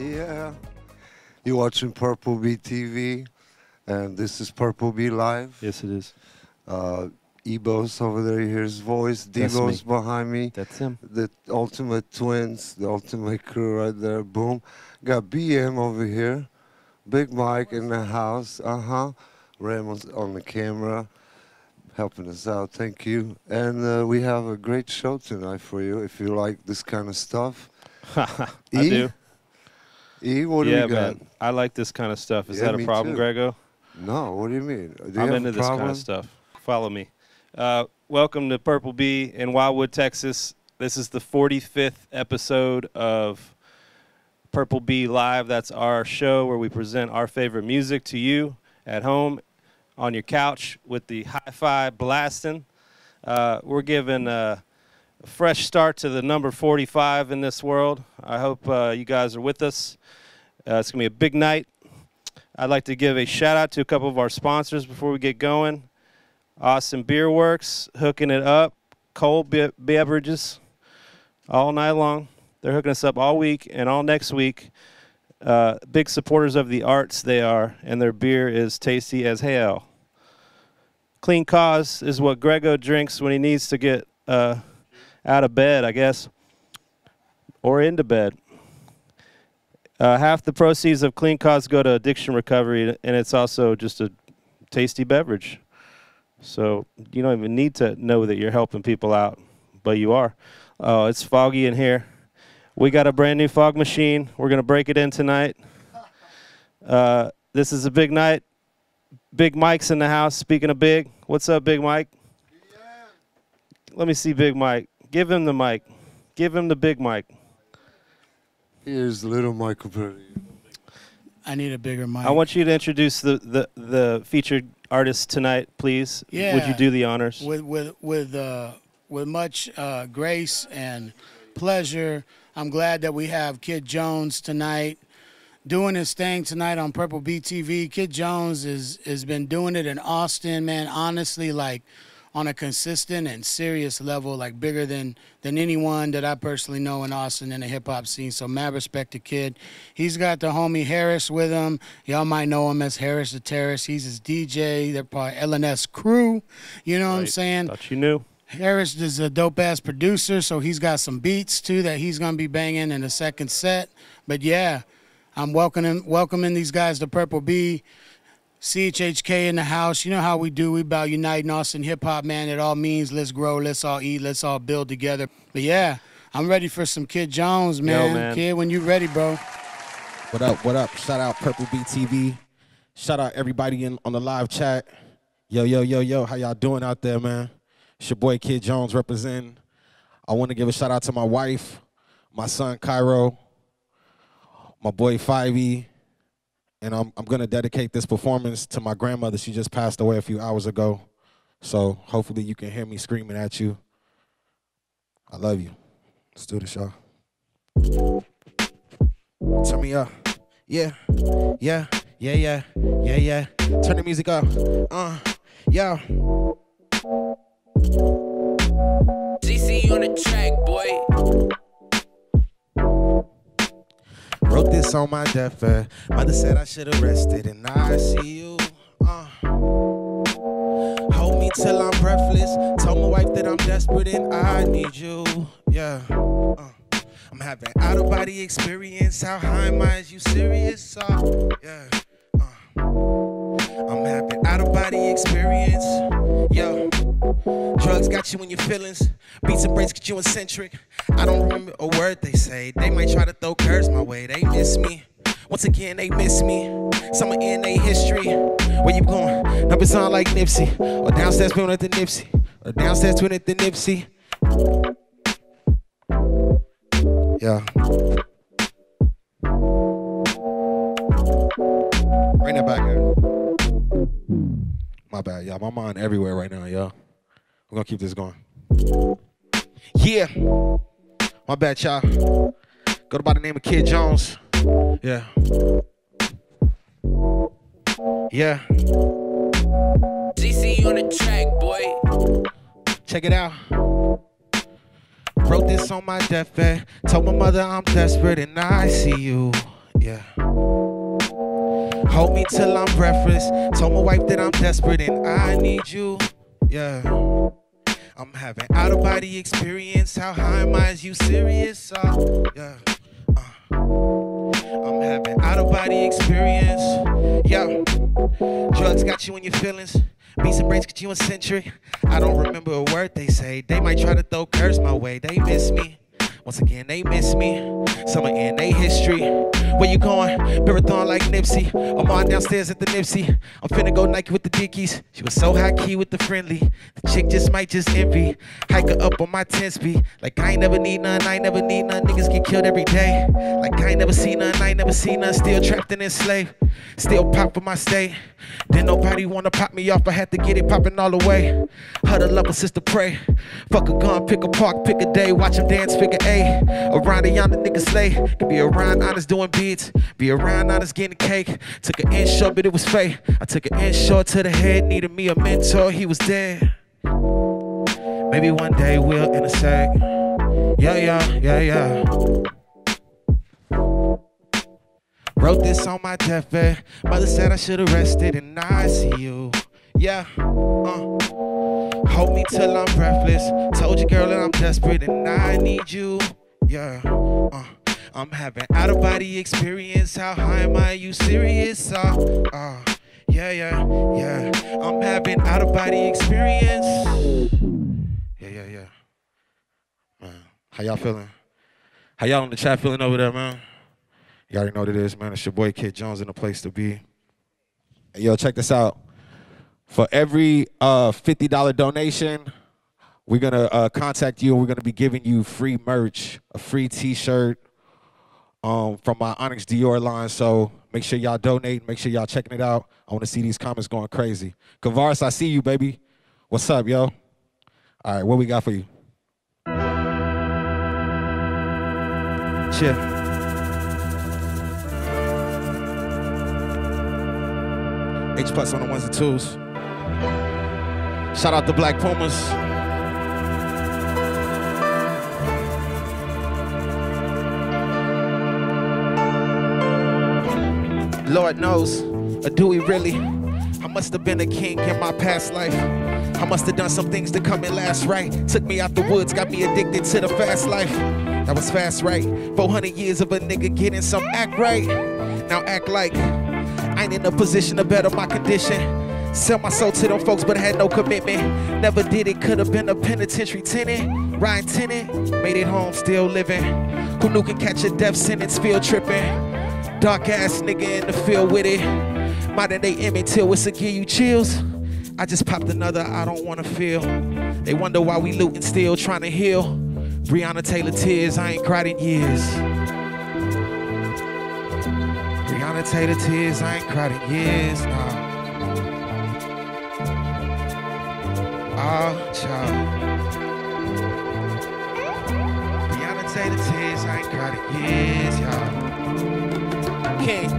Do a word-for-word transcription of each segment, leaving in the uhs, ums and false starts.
yeah. You're watching Purple Bee T V, and this is Purple Bee Live. Yes, it is. Uh, Ebo's over there, you hear his voice. Devo's behind me. That's him. The ultimate twins, the ultimate crew right there. Boom. Got B M over here. Big Mike in the house. Uh-huh. Raymond's on the camera, helping us out. Thank you. And uh, we have a great show tonight for you, if you like this kind of stuff. I e? do. E, what do yeah, you got? Man, I like this kind of stuff. Is yeah, that a problem, too. Grego? No, what do you mean? Do you I'm into this kind of stuff. Follow me. Uh, welcome to Purple Bee in Wildwood, Texas. This is the forty-fifth episode of Purple Bee Live. That's our show where we present our favorite music to you at home, on your couch with the hi-fi blasting. Uh, we're giving a fresh start to the number forty-five in this world. I hope uh, you guys are with us. Uh, it's going to be a big night. I'd like to give a shout-out to a couple of our sponsors before we get going. Austin Beer Works, hooking it up, cold be beverages all night long. They're hooking us up all week and all next week. Uh, big supporters of the arts they are, and their beer is tasty as hell. Clean Cause is what Grego drinks when he needs to get uh, out of bed, I guess, or into bed. Uh, half the proceeds of Clean Cause go to addiction recovery, and it's also just a tasty beverage. So you don't even need to know that you're helping people out, but you are. Oh, uh, it's foggy in here. We got a brand new fog machine. We're gonna break it in tonight. Uh, this is a big night. Big Mike's in the house. Speaking of big, what's up, Big Mike? Yeah. Let me see Big Mike. Give him the mic. Give him the Big Mike. Here's little Mike compared to you. I need a bigger mic. I want you to introduce the the the featured artist tonight, please. Yeah. Would you do the honors? With with with uh, with much uh, grace and pleasure. I'm glad that we have Kydd Jones tonight, doing his thing tonight on Purple Bee T V. Kydd Jones is has been doing it in Austin, man. Honestly, like on a consistent and serious level, like bigger than than anyone that I personally know in Austin in the hip hop scene. So mad respect to Kydd. He's got the homie Harris with him. Y'all might know him as Harris the Terrorist. He's his D J. They're part of L and S Crew. You know right. what I'm saying? Thought you knew. Harris is a dope-ass producer, so he's got some beats, too, that he's going to be banging in the second set. But, yeah, I'm welcoming, welcoming these guys to Purple Bee, C H H K in the house. You know how we do. We about uniting Austin hip-hop, man. It all means let's grow, let's all eat, let's all build together. But, yeah, I'm ready for some Kydd Jones, man. Yo, man. Kydd, when you ready, bro. What up, what up? Shout out Purple Bee T V. Shout out everybody in on the live chat. Yo, yo, yo, yo, how y'all doing out there, man? It's your boy Kydd Jones representing. I want to give a shout out to my wife, my son Cairo, my boy Fivey, and I'm, I'm going to dedicate this performance to my grandmother. She just passed away a few hours ago, so hopefully you can hear me screaming at you. I love you. Let's do this, y'all. Turn me up. Yeah, yeah, yeah, yeah, yeah, yeah. Turn the music up. Uh, yeah. G C on the track, boy. Wrote this on my deathbed. Mother said I should have rested, and I see you. Uh. Hold me till I'm breathless. Told my wife that I'm desperate and I need you. Yeah. Uh. I'm having out of body experience. How high am I? Is you serious? Uh, yeah. Uh. I'm having out of body experience. Yo. Drugs got you in your feelings. Beats and breaks get you eccentric. I don't remember a word they say. They might try to throw curves my way. They miss me. Once again, they miss me. Somewhere in their history. Where you going? Numbers on like Nipsey. Or downstairs doing it to Nipsey. Or downstairs doing it to Nipsey. Yeah. Bring that back in. My bad, y'all. My mind everywhere right now, y'all. We're gonna keep this going. Yeah. My bad, y'all. Go by the name of Kydd Jones. Yeah. Yeah. G C on the track, boy. Check it out. Wrote this on my deathbed. Told my mother I'm desperate and I see you. Yeah. Hold me till I'm breathless. Told my wife that I'm desperate and I need you. Yeah. I'm having out of body experience. How high am I? Is you serious? Uh, yeah. Uh. I'm having out of body experience. Yeah. Drugs got you in your feelings. Beats and breaks get you eccentric. I don't remember a word they say. They might try to throw curves my way. They miss me. Once again, they miss me. Summer in they history. Where you going? Marathon like Nipsey. I'm on downstairs at the Nipsey. I'm finna go Nike with the Dickies. She was so high key with the friendly. The chick just might just envy. Hike her up on my ten speed. Like I ain't never need none, I ain't never need none. Niggas get killed every day. Like I ain't never seen none, I ain't never seen none. Still trapped and enslaved. Still pop for my state. Then nobody wanna pop me off. I had to get it popping all the way. Huddle up a sister pray. Fuck a gun, pick a park, pick a day. Watch them dance, figure eight. Around the yonder niggas slay. Could be around Onyx doing beats. Be around Onyx getting cake. Took an inch short, but it was fake. I took an inch short to the head. Needed me a mentor, he was dead. Maybe one day we'll intersect. Yeah, yeah, yeah, yeah. Wrote this on my deathbed. Mother said I should have rested in I C U. Yeah, uh hold me till I'm breathless. Told you, girl, that I'm desperate and I need you. Yeah, uh, I'm having out of body experience. How high am I? Are you serious? Uh, uh, yeah, yeah, yeah. I'm having out of body experience. Yeah, yeah, yeah. Man, how y'all feeling? How y'all in the chat feeling over there, man? Y'all already know what it is, man. It's your boy Kydd Jones in the place to be. Hey, yo, check this out. For every uh, fifty dollar donation, we're going to uh, contact you and we're going to be giving you free merch, a free T-shirt um, from my Onyx Dior line. So make sure y'all donate. Make sure y'all checking it out. I want to see these comments going crazy. Kavaris, I see you, baby. What's up, yo? All right, what we got for you? Cheers. H plus on the ones and twos. Shout out to Black Pumas. Lord knows, or do we really? I must have been a king in my past life. I must have done some things to come in last, right? Took me out the woods, got me addicted to the fast life. That was fast, right? four hundred years of a nigga getting some act right. Now act like I ain't in a position to better my condition. Sell my soul to them folks, but I had no commitment. Never did it, could have been a penitentiary tenant. Ryan tenant, made it home, still living. Who knew can catch a death sentence, field tripping. Dark ass nigga in the field with it. Modern day Emmett Till, it's a give you chills. I just popped another, I don't wanna feel. They wonder why we looting still, trying to heal. Breonna Taylor tears, I ain't cried in years. Breonna Taylor tears, I ain't cried in years, nah. Oh, child. Breonna Taylor tears, I ain't cried in years, y'all. King.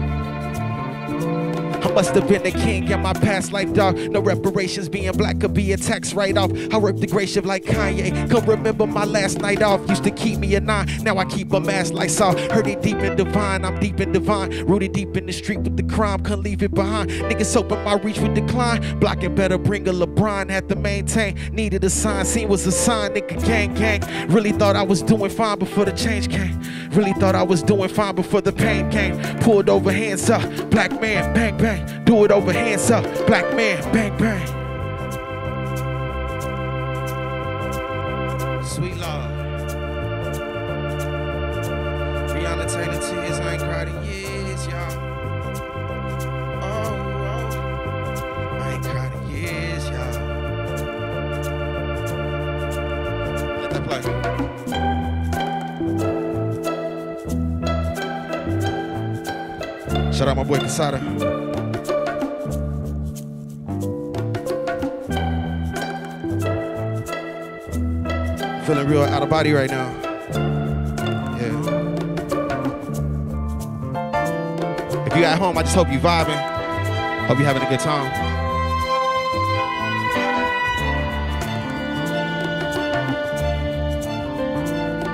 I must have been the king in my past life, dog. No reparations, being black could be a tax write-off. I ripped the gray shift like Kanye. Come remember my last night off. Used to keep me a nine, now I keep a mask like Saul. Heard it deep and divine, I'm deep and divine. Rooted deep in the street with the crime, couldn't leave it behind. Niggas hoping my reach would decline. Blocking better, bring a LeBron, had to maintain. Needed a sign, seen was a sign, nigga gang gang. Really thought I was doing fine before the change came. Really thought I was doing fine before the pain came. Pulled over, hands up, black man, bang bang. Do it over, hands up, black man, bang, bang. Sweet love. Breonna Taylor tears, I ain't cried in years, y'all. Oh, oh, I ain't cried in years, y'all. Let that play. Shout out my boy Casada. Feeling real out of body right now. Yeah. If you at home, I just hope you vibing. Hope you having a good time.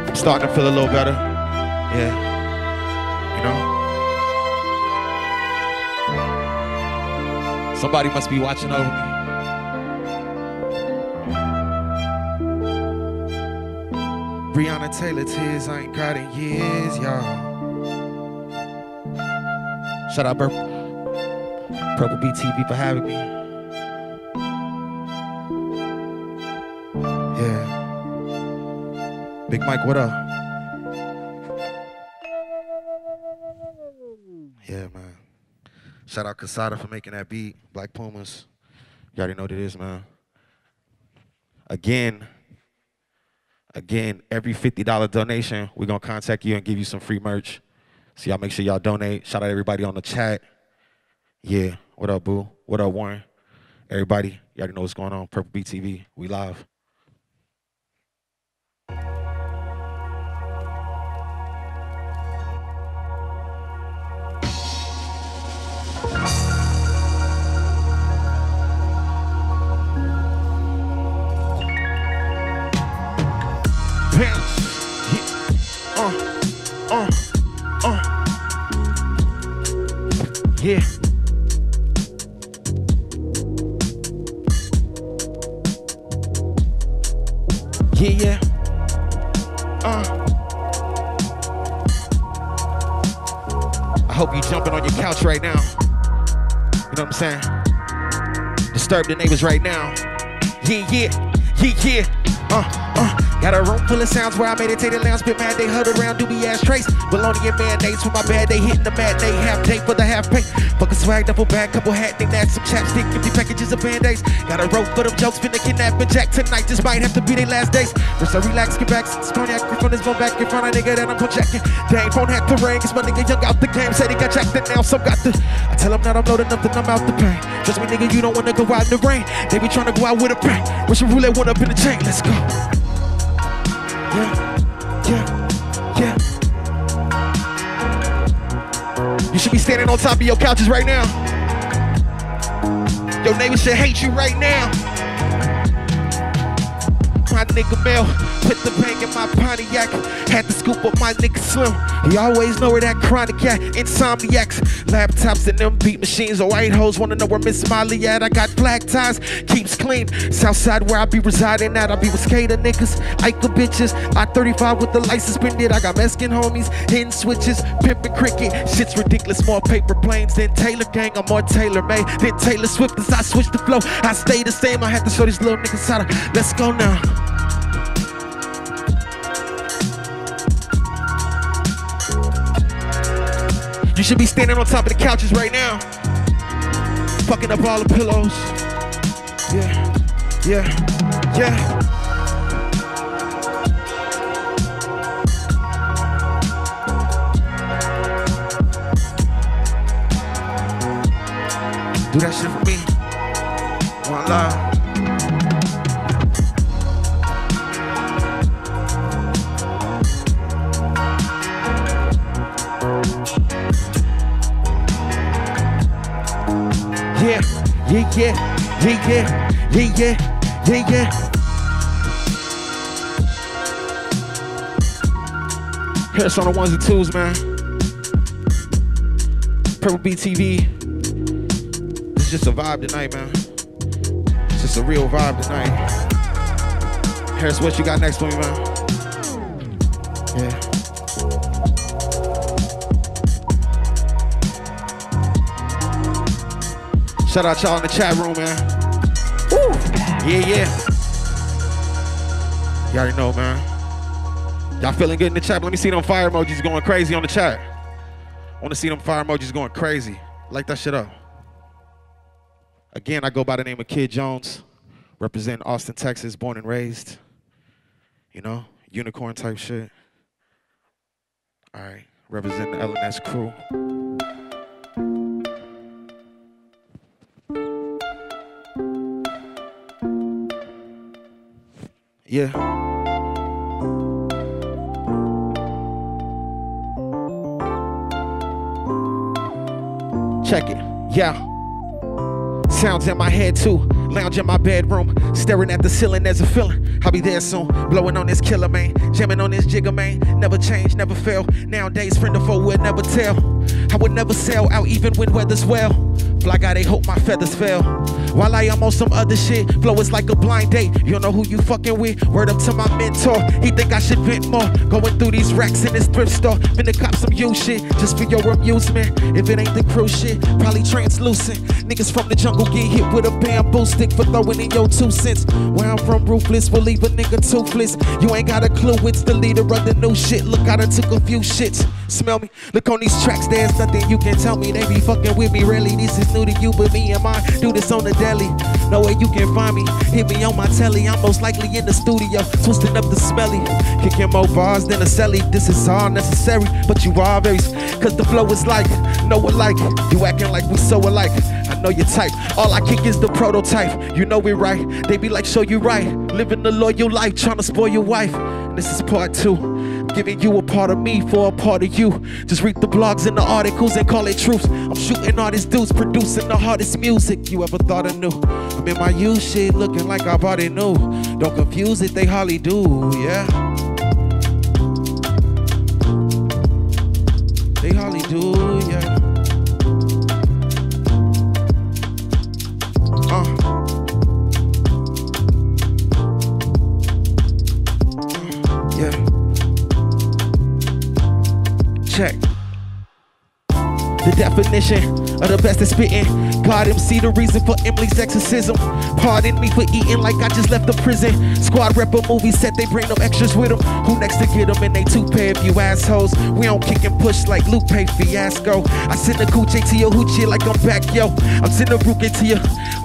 I'm starting to feel a little better. Yeah. You know? Somebody must be watching over me. Breonna Taylor tears, I ain't cried in years, y'all. Shout out Purple Bee T V for having me. Yeah. Big Mike, what up? Yeah, man. Shout out Casada for making that beat. Black Pumas. You already know what it is, man. Again. Again, every fifty dollar donation, we're going to contact you and give you some free merch. So y'all make sure y'all donate. Shout out everybody on the chat. Yeah. What up, Boo? What up, Warren? Everybody, you already know what's going on. Purple Bee T V, we live. Yeah. Yeah, yeah. Uh. I hope you jumping on your couch right now. You know what I'm saying? Disturb the neighbors right now. Yeah, yeah. Yeah, yeah. Uh, uh. Got a room full of sounds where I meditated, lounge, spit mad, they huddled around, doobie ass trace. Bologna and mayonnaise with my bad, they hitting the mat, they half day for the half pay. Fucking swag, double bag, couple hat, thing that, some chapstick, empty packages of band-aids. Got a rope for them jokes, been a kidnapping jack tonight, this might have to be their last days. First I relax, get back, since cognac, grip on his phone back, in front of nigga that I'm projecting. Dang, phone hack the ring, cause my nigga young out the game, said he got jacked and now some got the. I tell him that I'm loading up, then I'm out the pain. Trust me nigga, you don't wanna go out in the rain, they be trying to go out with a bang. Wish you roulette one up in the chain, let's go. Yeah, yeah, yeah. You should be standing on top of your couches right now. Your neighbors should hate you right now. My nigga Mel put the bang in my Pontiac. Had to scoop up my nigga Slim. He always know where that chronic at. Insomniacs, laptops and them beat machines. Or white hoes wanna know where Miss Smiley at. I got black ties, keeps clean. Southside where I be residing at. I be with skater niggas, Ica bitches. I thirty-five with the lights suspended. I got Mexican homies, hitting switches, pimping cricket. Shit's ridiculous, more paper planes than Taylor gang. I'm more Taylor made than Taylor Swift. As I switch the flow, I stay the same. I had to show these little niggas how to. Let's go now. You should be standing on top of the couches right now, fucking up all the pillows. Yeah, yeah, yeah. Do that shit for me. One love. Yeah, yeah, yeah, yeah, yeah, yeah, yeah, yeah, yeah. Hit us on the ones and twos, man. Purple Bee T V. It's just a vibe tonight, man. It's just a real vibe tonight. Harris, what you got next for me, man? Yeah. Shout out y'all in the chat room, man. Woo! Yeah, yeah. You already know, man. Y'all feeling good in the chat? Let me see them fire emojis going crazy on the chat. I want to see them fire emojis going crazy. Like that shit up. Again, I go by the name of Kydd Jones. Represent Austin, Texas, born and raised. You know, unicorn type shit. All right. Represent the L and S crew. Yeah. Check it. Yeah. Sounds in my head too. Lounge in my bedroom, staring at the ceiling. There's a feeling. I'll be there soon. Blowing on this killer, man. Jamming on this jigger, man. Never change, never fail. Nowadays, friend or foe will never tell. I would never sell out even when weather's well. Black guy, they hope my feathers fail. While I am on some other shit, flow is like a blind date. You know who you fucking with. Word up to my mentor, he think I should vent more. Going through these racks in this thrift store, finna cop some you shit just for your amusement. If it ain't the crew shit, probably translucent. Niggas from the jungle get hit with a bamboo stick for throwing in your two cents. Where I'm from, ruthless, will leave a nigga toothless. You ain't got a clue, it's the leader of the new shit. Look, I done took a few shits. Smell me, look on these tracks, there's nothing you can tell me. They be fucking with me, really, this is new to you, but me and mine do this on the deli. No way you can find me, hit me on my telly. I'm most likely in the studio, twisting up the smelly. Kicking more bars than a celly, this is all necessary. But you are raised, cause the flow is like, know it like. You acting like we so alike, I know your type. All I kick is the prototype, you know we right. They be like, show you right, living the loyal life, trying to spoil your wife. This is part two, giving you a part of me for a part of you. Just read the blogs and the articles and call it truth. I'm shooting all these dudes, producing the hardest music you ever thought I knew. I'm in my you shit, looking like I already knew. Don't confuse it, they hardly do, yeah. They hardly do, yeah. Check the definition of the best is spitting. God M C, the reason for Emily's exorcism. Pardon me for eating like I just left the prison. Squad rep a movie set, they bring them extras with them. Who next to get them in they toupee if you assholes? We don't kick and push like Lupe Fiasco. I send a coochie to your hoochie like I'm back, yo. I'm sending a rookie to you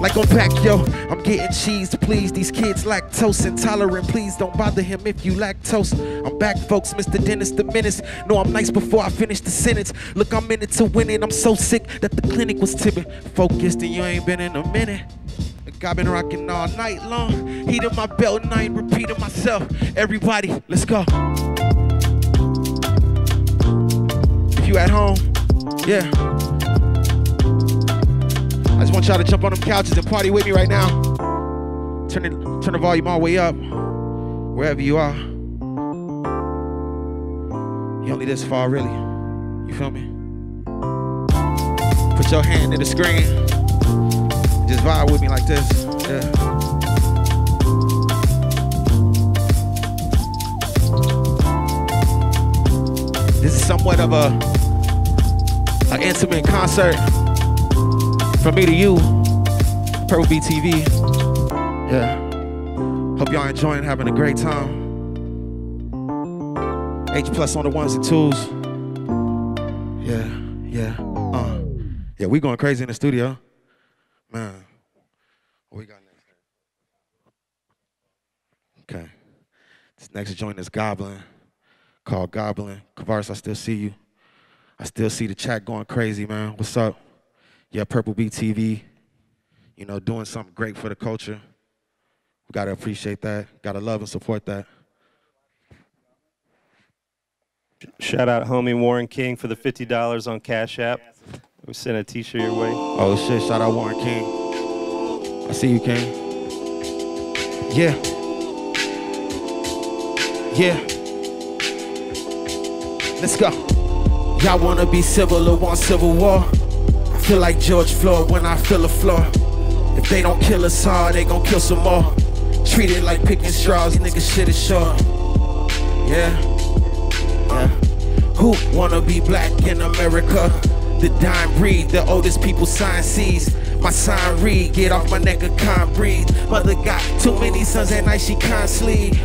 like I'm back, yo. I'm getting cheese, please. These kids lactose intolerant. Please don't bother him if you lactose. I'm back, folks. Mister Dennis the Menace. No, I'm nice before I finish the sentence. Look, I'm in it to win it. I'm so sick that the clinic was timid. Focused and you ain't been in a minute. Like I've been rocking all night long. Heating my belt and I ain't repeating myself. Everybody, let's go. If you at home, yeah. I just want y'all to jump on them couches and party with me right now. Turn it, turn the volume all the way up, wherever you are. You only this far, really. You feel me? Put your hand to the screen. Just vibe with me like this. Yeah. This is somewhat of a an intimate concert from me to you. Purple Bee T V. Yeah. Hope y'all enjoying, having a great time. H plus on the ones and twos. Yeah, yeah. Uh. Yeah, we going crazy in the studio. Man. What we got next? Okay. This next joint is Goblin. Called Goblin. Kavaris, I still see you. I still see the chat going crazy, man. What's up? Yeah, Purple Bee T V. You know, doing something great for the culture. We gotta appreciate that. Gotta love and support that. Shout out homie Warren King for the fifty dollars on Cash App. We sent a t-shirt your way. Oh shit, shout out Warren King. I see you, King. Yeah. Yeah. Let's go. Y'all wanna be civil or want civil war? I feel like George Floyd when I feel the floor. If they don't kill us hard, they gon' kill some more. Treat it like picking straws, nigga shit is short. Yeah. Yeah. Who wanna be black in America? The dime breed, the oldest people sign sees. My sign read, get off my neck or can't breathe. Mother got too many sons at night, she can't sleep.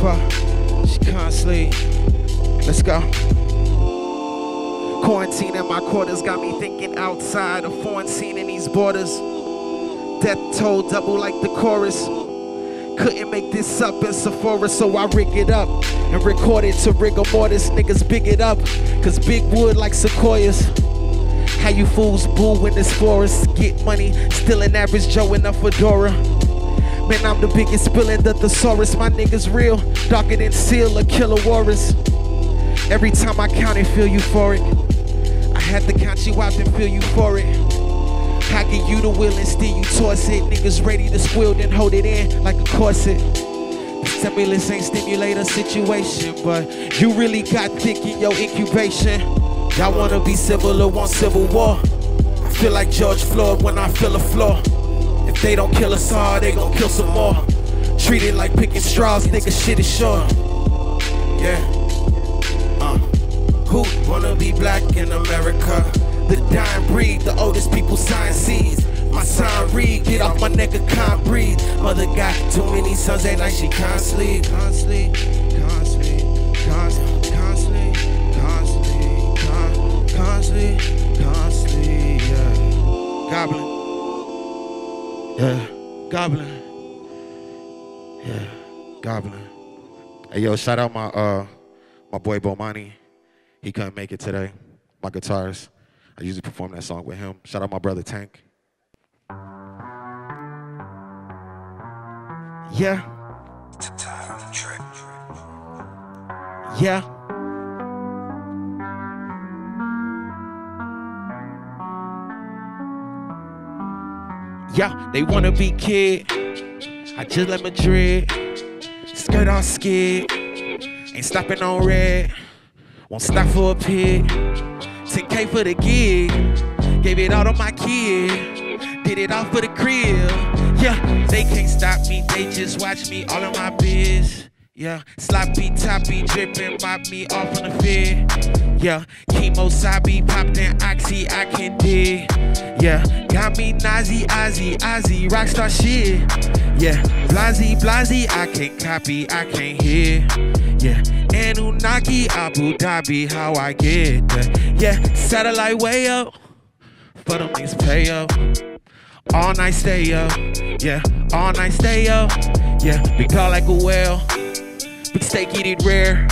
Fuck, she can't sleep. Let's go. Quarantine in my quarters got me thinking outside of foreign scene in these borders. Death toll double like the chorus. Couldn't make this up in Sephora, so I rig it up and record it to rigor mortis. Niggas big it up, cause big wood like sequoias. How you fools boo in this forest? Get money, still an average Joe in a fedora. Man, I'm the biggest spill in the thesaurus. My niggas real, darker than seal or killer warriors. Every time I count it, feel euphoric. I had to count you out and feel you for it. I give you the will and steer you towards it. Niggas ready to squill, then hold it in like a corset. This Stimulus ain't stimulate a situation, but you really got thick in your incubation. Y'all wanna be civil or want civil war? I feel like George Floyd when I feel a flaw. If they don't kill us all, they gon' kill some more. Treat it like picking straws, nigga, shit is sure. Yeah. Uh. Who wanna be black in America? The dying breed, the oldest people sign sees. My sign read, get off my neck, I can't breathe. Mother got too many sons at night, she can't sleep. Can't sleep, can't sleep, can't sleep, can't sleep, can't sleep, can't, can't sleep, can't sleep, yeah. Goblin. Yeah, Goblin. Yeah, Goblin. Hey yo, shout out my uh my boy Bomani. He couldn't make it today. My guitarist. I usually perform that song with him. Shout out my brother Tank. Yeah. Yeah. Yeah, they wanna be kid. I just left Madrid. Skirt on skid. Ain't stopping on red. Won't stop for a pig. ten K for the gig. Gave it all to my kid. Did it all for the crib. Yeah, they can't stop me, they just watch me, all of my biz. Yeah, sloppy, toppy, drippin', mop me off on the feed. Yeah, chemo, sabi, popped in oxy, I can dig. Yeah, got me nazi, Ozzy, Ozzy, rockstar shit. Yeah, blasey, blasey, I can't copy, I can't hear. Yeah, Anunnaki, Abu Dhabi, how I get that. Yeah, satellite way up, for them niggas pay up. All night stay up, yeah, all night stay up, yeah. Big dog like a whale, big steak eat it rare.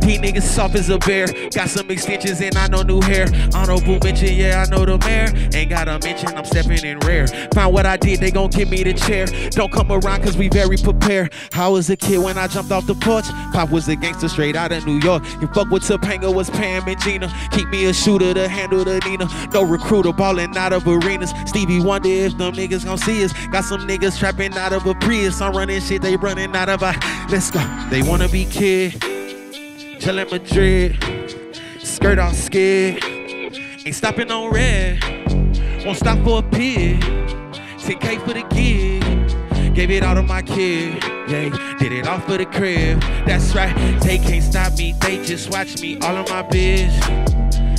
These niggas soft as a bear. Got some extensions and I know new hair. Honorable mention, yeah, I know the mayor. Ain't got a mention, I'm stepping in rare. Find what I did, they gon' give me the chair. Don't come around cause we very prepared. I was a kid when I jumped off the porch. Pop was a gangster straight out of New York. You fuck with Topanga, was Pam and Gina. Keep me a shooter to handle the Nina. No recruiter, ballin' out of arenas. Stevie wonder if them niggas gon' see us. Got some niggas trapping out of a Prius. I'm running shit, they running out of a. Let's go. They wanna be kid. Chillin' Madrid, skirt off skid. Ain't stopping on red, won't stop for a pig. ten K for the gig, gave it all to my kid. Yeah, did it all for the crib, that's right. They can't stop me, they just watch me, all of my biz.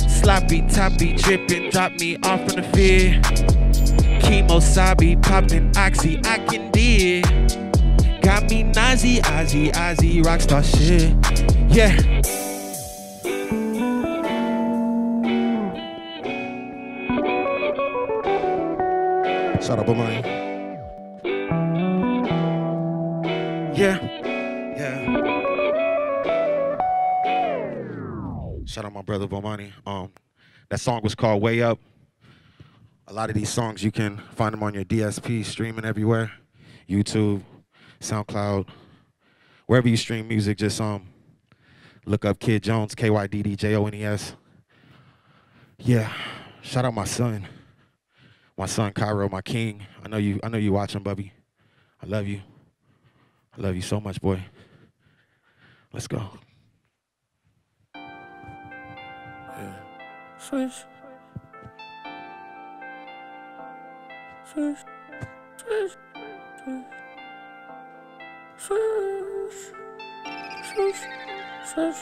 Sloppy, toppy, drippin', drop me off on the fear. Chemo, sabi, poppin', oxy, I can dig. Got me nazi, Ozzy, Ozzy, rockstar shit. Yeah. Shout out to mine. Yeah. Yeah. Shout out my brother Bomani. Um, that song was called Way Up. A lot of these songs you can find them on your D S P, streaming everywhere. YouTube, SoundCloud, wherever you stream music, just um look up Kydd Jones, K Y D D J O N E S. Yeah, shout out my son. My son Cairo, my king. I know you I know you watching, Bubby. I love you. I love you so much, boy. Let's go. Yeah. Swish. Swish. Swish. Swish. Swish. Swish. Swish.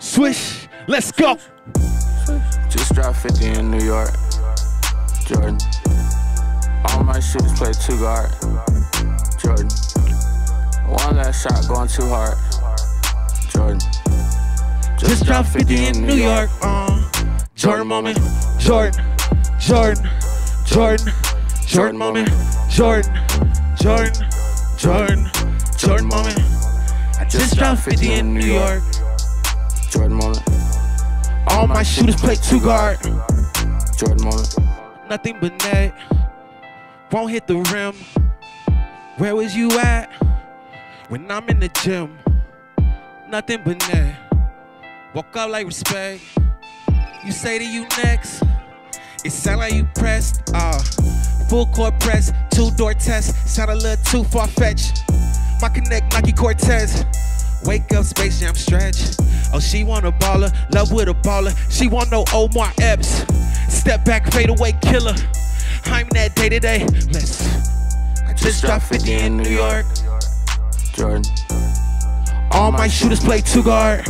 Swish, let's go. Just dropped fifty in New York, Jordan. All my shit is played two guard, Jordan. One last shot going too hard, Jordan. Just, Just dropped fifty in New York, York. Uh, Jordan moment, Jordan, Jordan, Jordan, Jordan moment, Jordan, Jordan, Jordan, Jordan moment. I just dropped fifty in New York. Jordan moment. All my shooters play two guard. Jordan moment. Nothing but net. Won't hit the rim. Where was you at? When I'm in the gym. Nothing but net. Walk up like respect. You say to you next. It sound like you pressed. Uh, full court press. Two door test. Sound a little too far fetched. my connect Nike Cortez. Wake up, Space Jam stretch. Oh, she want a baller, love with a baller. She want no Omar Epps. Step back, fade away, killer. I'm that day to day. Let's. I just, just dropped fifty in New York. Jordan. All my shooters play two guard.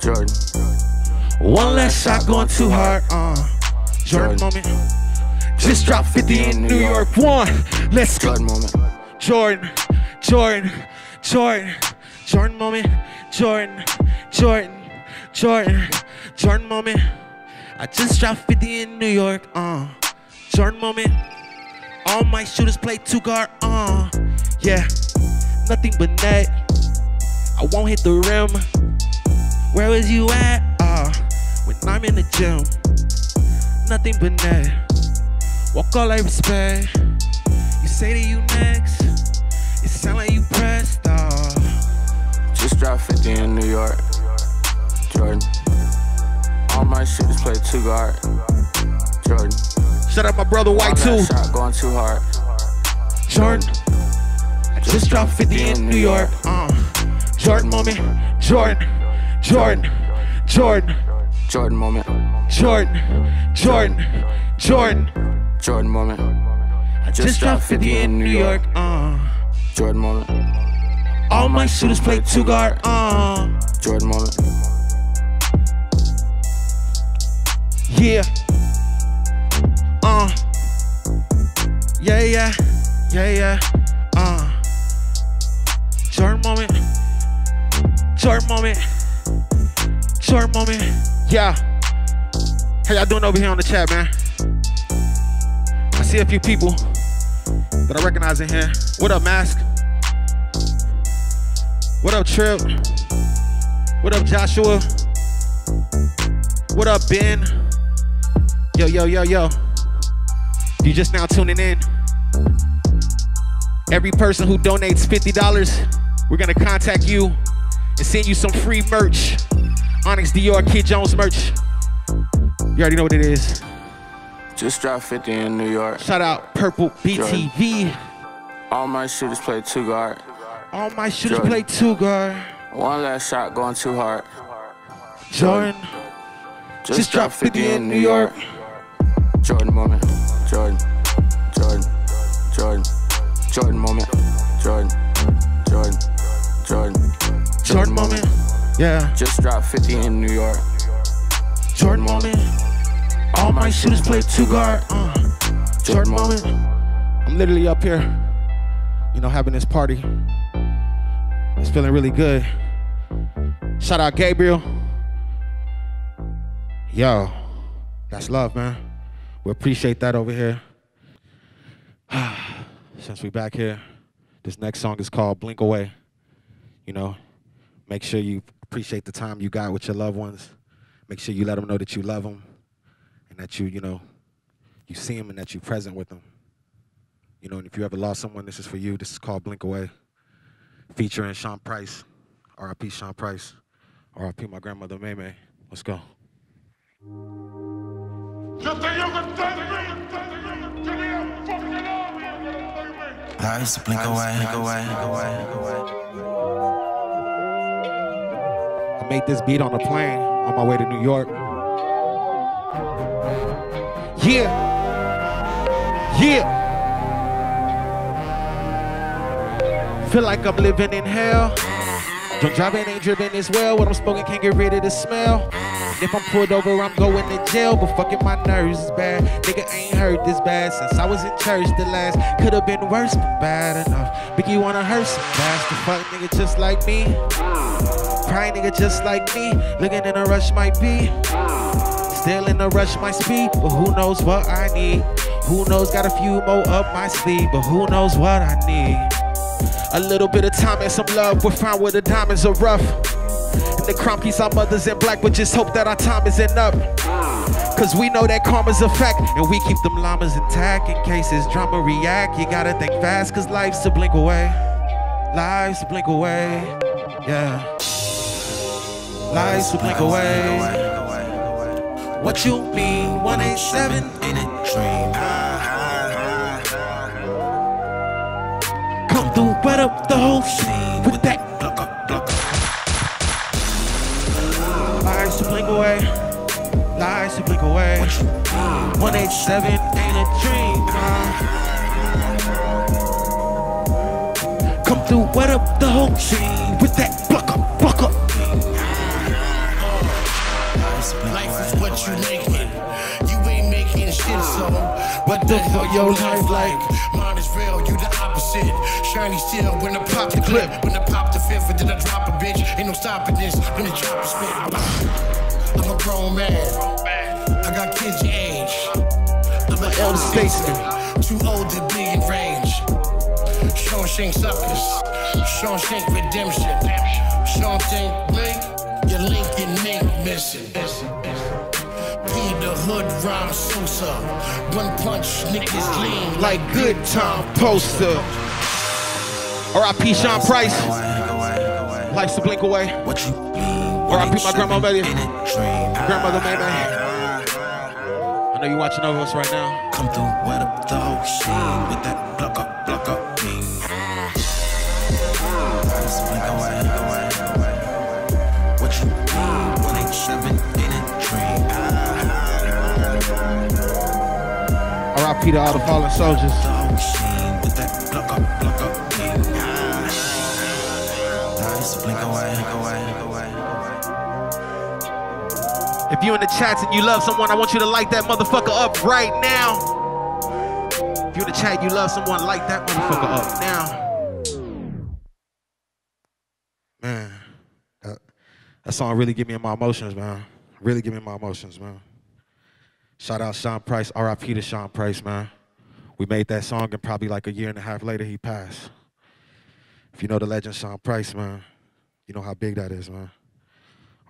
Jordan. One less shot going too hard. Uh, Jordan moment. Just dropped fifty in New York. One. Let's. Jordan moment. Jordan. Jordan. Jordan. Jordan moment. Jordan. Jordan. Jordan. Jordan moment. I just dropped fifty in New York. Uh, Jordan moment. All my shooters play two guard. Uh, yeah. Nothing but net. I won't hit the rim. Where was you at? Uh, when I'm in the gym. Nothing but net. Walk all I respect. You say that you next. It sound like you pressed. Uh. Just dropped fifty in New York. Jordan. All my shit is play two guard. Jordan. Shut up, my brother White too. Shot going too hard. Jordan. Just dropped fifty in New York. Uh, Jordan moment. Jordan. Jordan. Jordan. Jordan moment. Jordan. Jordan. Jordan. Jordan moment. I just dropped fifty in New York. Uh, Jordan moment. All my shooters play two guard. Uh, Jordan moment. Yeah. Uh. Yeah, yeah. Yeah, yeah. Uh. Jordan moment, Jordan moment, Jordan moment, yeah. How y'all doing over here on the chat, man? I see a few people that I recognize in here. What up, Mask? What up, Trip? What up, Joshua? What up, Ben? Yo, yo, yo, yo. You just now tuning in. Every person who donates fifty dollars, we're gonna contact you and send you some free merch. Onyx Dior, Kydd Jones merch. You already know what it is. Just dropped fifty in New York. Shout out Purple Bee T V. All my shooters play two guard. All my shooters Jordan. Play two guard. One last shot going too hard. Jordan. Jordan. Just, Just dropped fifty, fifty in New York. York. Jordan moment. Jordan. Jordan. Jordan. Jordan moment. Jordan. Jordan. Jordan. Jordan moment. Yeah. Just dropped fifty in New York. Jordan moment. All my shooters play two guard. Uh. Jordan moment. I'm literally up here, you know, having this party. It's feeling really good. Shout out Gabriel. Yo, that's love, man. We appreciate that over here. Since we back here, this next song is called Blink Away. You know, make sure you appreciate the time you got with your loved ones. Make sure you let them know that you love them and that you, you know, you see them and that you're present with them. You know, and if you ever lost someone, this is for you. This is called Blink Away, featuring Sean Price, R I P Sean Price, R I P my grandmother May May. Let's go. I used to blink away, blink away, away. I made this beat on a plane on my way to New York. Yeah, yeah. Feel like I'm living in hell. Don't drive it, ain't driven as well. What I'm smoking can't get rid of the smell. If I'm pulled over, I'm going to jail. But fucking my nerves is bad. Nigga ain't heard this bad since I was in church the last. Could have been worse, but bad enough. Biggie wanna hurt some fast. The fuck nigga just like me. Crying nigga just like me. Looking in a rush might be. Still in a rush might speed. But who knows what I need. Who knows, got a few more up my sleeve. But who knows what I need. A little bit of time and some love. We're fine where the diamonds are rough. The crime keeps our mothers in black, but just hope that our time isn't up. Cause we know that karma's a fact, and we keep them llamas intact. In case it's drama react, you gotta think fast, cause life's to blink away. Life's to blink away, yeah. Life's to blink away. What you mean, one eighty-seven in a dream? Come through, better. up the whole scene with that blocka, blocka. Lies to blink away, lies to blink away. one eighty-seven ain't a dream. uh. Come through, wet up the whole scene with that blocka, blocka. Life is what you make it. You ain't making shit, so what the hell your life like? Mine is real, you the opposite. Shiny still when I pop the clip. When I pop the fifth and then I drop a bitch. Ain't no stopping this when the drop is spit. I'm a grown man, I got kids your age. I'm an elder statesman, too old to be in range. Shawshank suckers, Shawshank redemption. Shawshank Blink. Your link and link missing. Peter Hood rhyme Sosa. One punch niggas lean like good time poster. R I P Sean Price. Life's to blink away. What you mean? R I P my grandma baby. Grandmother baby. I know you watching over us right now. Come through wet up the whole scene with that block up, block up me. Life's to blink away. one eighty-seven in a dream. R I P to all the fallen soldiers. If you in the chats and you love someone, I want you to light that motherfucker up right now. If you in the chat, you love someone, light that motherfucker up now. That song really get me in my emotions, man. Really get me in my emotions, man. Shout out Sean Price, R I P to Sean Price, man. We made that song and probably like a year and a half later, he passed. If you know the legend Sean Price, man, you know how big that is, man.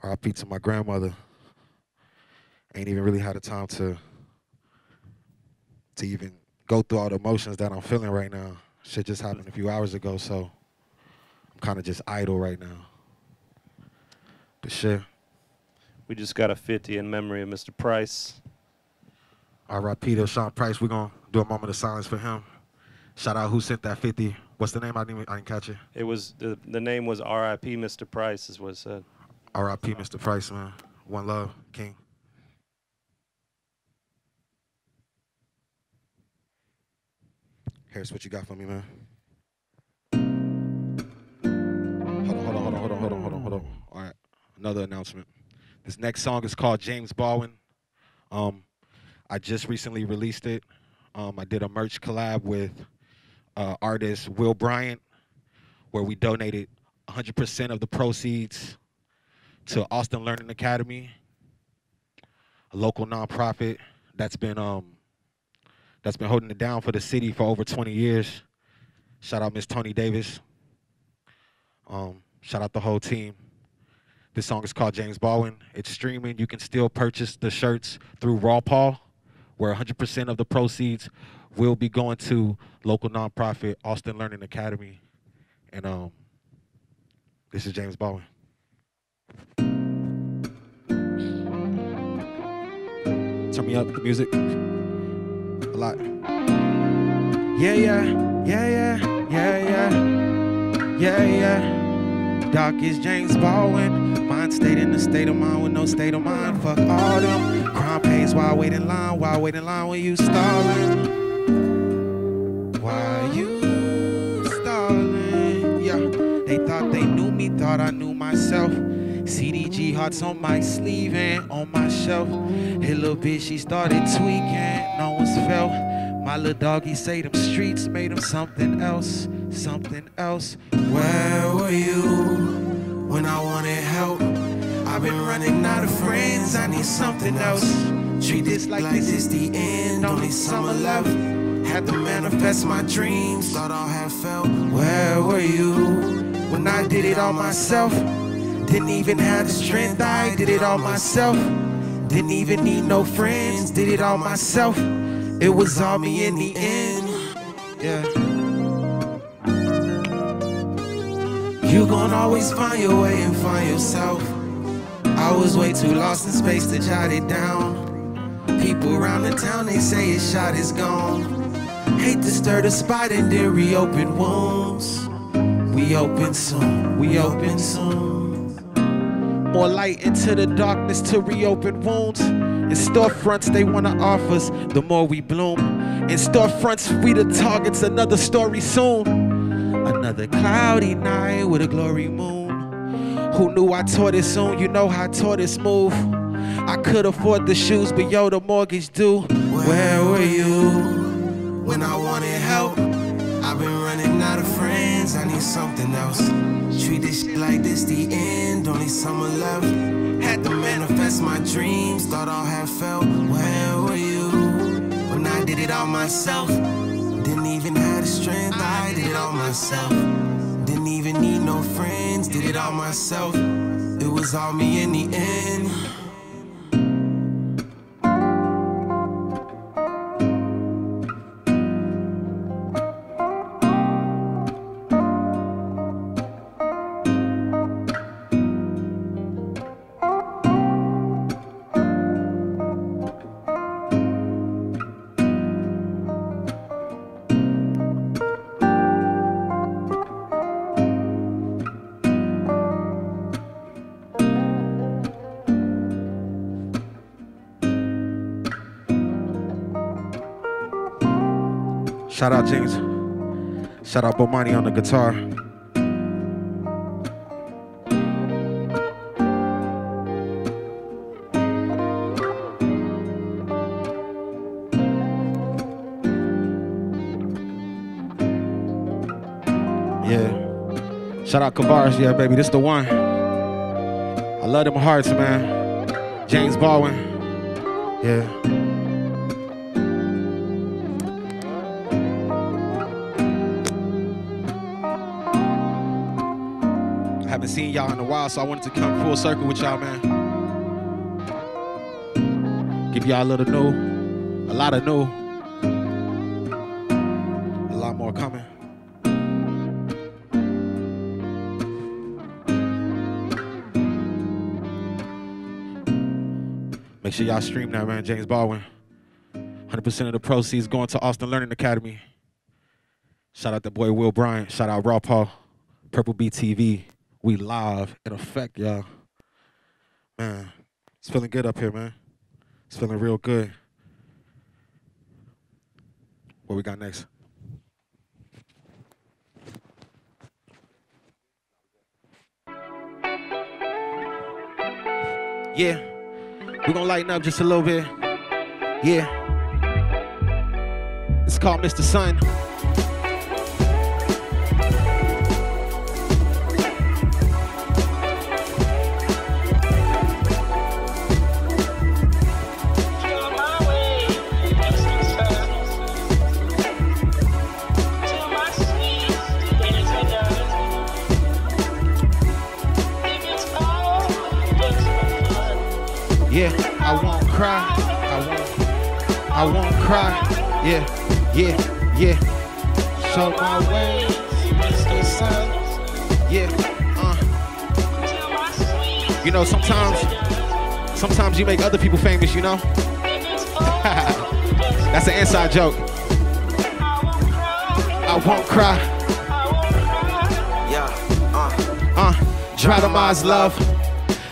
R I P to my grandmother. Ain't even really had the time to, to even go through all the emotions that I'm feeling right now. Shit just happened a few hours ago, so I'm kind of just idle right now. Sure. We just got a fifty in memory of Mister Price. R I P to Sean Price. We're going to do a moment of silence for him. Shout out who sent that fifty. What's the name? I didn't, I didn't catch it. It was, the, the name was R I P Mister Price is what it said. R I P Mister Price, man. One love, King. Here's what you got for me, man. Hold on, hold on, hold on, hold on, hold on, hold on, hold on. All right. Another announcement. This next song is called James Baldwin. Um, I just recently released it. Um, I did a merch collab with uh, artist Will Bryant, where we donated one hundred percent of the proceeds to Austin Learning Academy, a local nonprofit that's been um, that's been holding it down for the city for over twenty years. Shout out Miss Tony Davis. Um, shout out the whole team. This song is called James Baldwin. It's streaming. You can still purchase the shirts through Raw Paul, where one hundred percent of the proceeds will be going to local nonprofit Austin Learning Academy. And um, this is James Baldwin. Turn me up, the music. A lot. Yeah, yeah, yeah, yeah, yeah, yeah, yeah, yeah. Doc is James Baldwin. Mine stayed in the state of mind with no state of mind. Fuck all them. Crime pays. Why wait in line? Why wait in line when you stalling? Why you stalling? Yeah. They thought they knew me, thought I knew myself. C D G hearts on my sleeve and on my shelf. Hey, little bitch, she started tweaking. No one's felt. My little doggy say them streets made him something else, something else. Where were you when I wanted help? I've been running out of friends, I need something else. Treat this like this is the end, only summer left. Had to manifest my dreams, thought I'll have felt. Where were you when I did it all myself? Didn't even have the strength, I did it all myself. Didn't even need no friends, did it all myself. It was all me in the end, yeah. You gon' always find your way and find yourself. I was way too lost in space to jot it down. People around the town, they say his shot is gone. Hate to stir the spot and then reopen wounds. We open soon, we open soon. More light into the darkness to reopen wounds. In storefronts they wanna offer us, the more we bloom. In storefronts we the targets, another story soon. Another cloudy night with a glory moon. Who knew I tore this soon, you know how I tore this move. I could afford the shoes, but yo, the mortgage due. Where were you when I wanted help? I've been running out of friends, I need something else. Treat this shit like this the end, only summer left. Had to manifest my dreams, thought all had felt. Where were you when I did it all myself? Didn't even have the strength, I did it all myself. Didn't even need no friends, did it all myself. It was all me in the end. Shout out James. Shout out Bomani on the guitar. Yeah. Shout out Kavaris. Yeah, baby, this the one. I love them hearts, man. James Baldwin. Yeah. Haven't seen y'all in a while, so I wanted to come full circle with y'all, man. Give y'all a little new, a lot of new, a lot more coming. Make sure y'all stream that, man. James Baldwin. one hundred percent of the proceeds going to Austin Learning Academy. Shout out that boy Will Bryant. Shout out Raw Paul. Purple Bee T V. We live in effect, y'all. Man, it's feeling good up here, man. It's feeling real good. What we got next? Yeah, we're gonna lighten up just a little bit. Yeah. It's called Mister Sun. Yeah, I won't cry, I won't, I won't cry, yeah, yeah, yeah. Show my way, Mister Sun, yeah, uh. You know, sometimes, sometimes you make other people famous, you know? That's an inside joke. I won't cry, yeah, uh. Uh, dramatize love.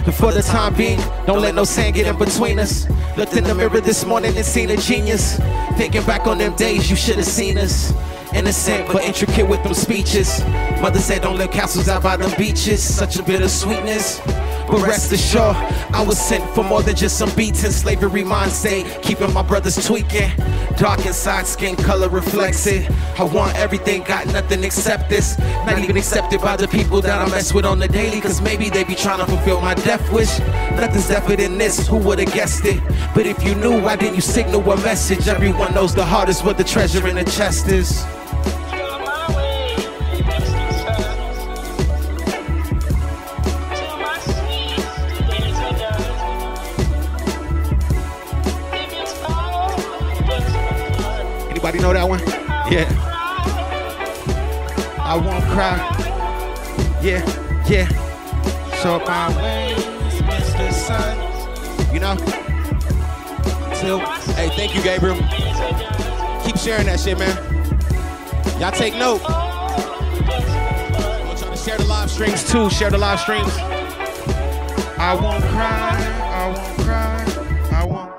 And for the time being, don't let no sand get in between us. Looked in the mirror this morning and seen a genius. Thinking back on them days, you should have seen us. Innocent, but intricate with them speeches. Mother said don't live castles out by them beaches. Such a bit of sweetness. But rest assured, I was sent for more than just some beats in slavery mindset. Keeping my brothers tweaking. Dark inside, skin color reflects it. I want everything, got nothing except this. Not even accepted by the people that I mess with on the daily. Cause maybe they be trying to fulfill my death wish. Nothing's deafer than this, who would've guessed it? But if you knew, why didn't you signal a message? Everyone knows the heart is what the treasure in the chest is. Anybody know that one? Yeah. I won't cry. Yeah, yeah. Show my ways, Mister Sun. You know? Till. Hey, thank you, Gabriel. Keep sharing that shit, man. Y'all take note. I want streams too. Share the live streams. I won't cry, I won't cry, I won't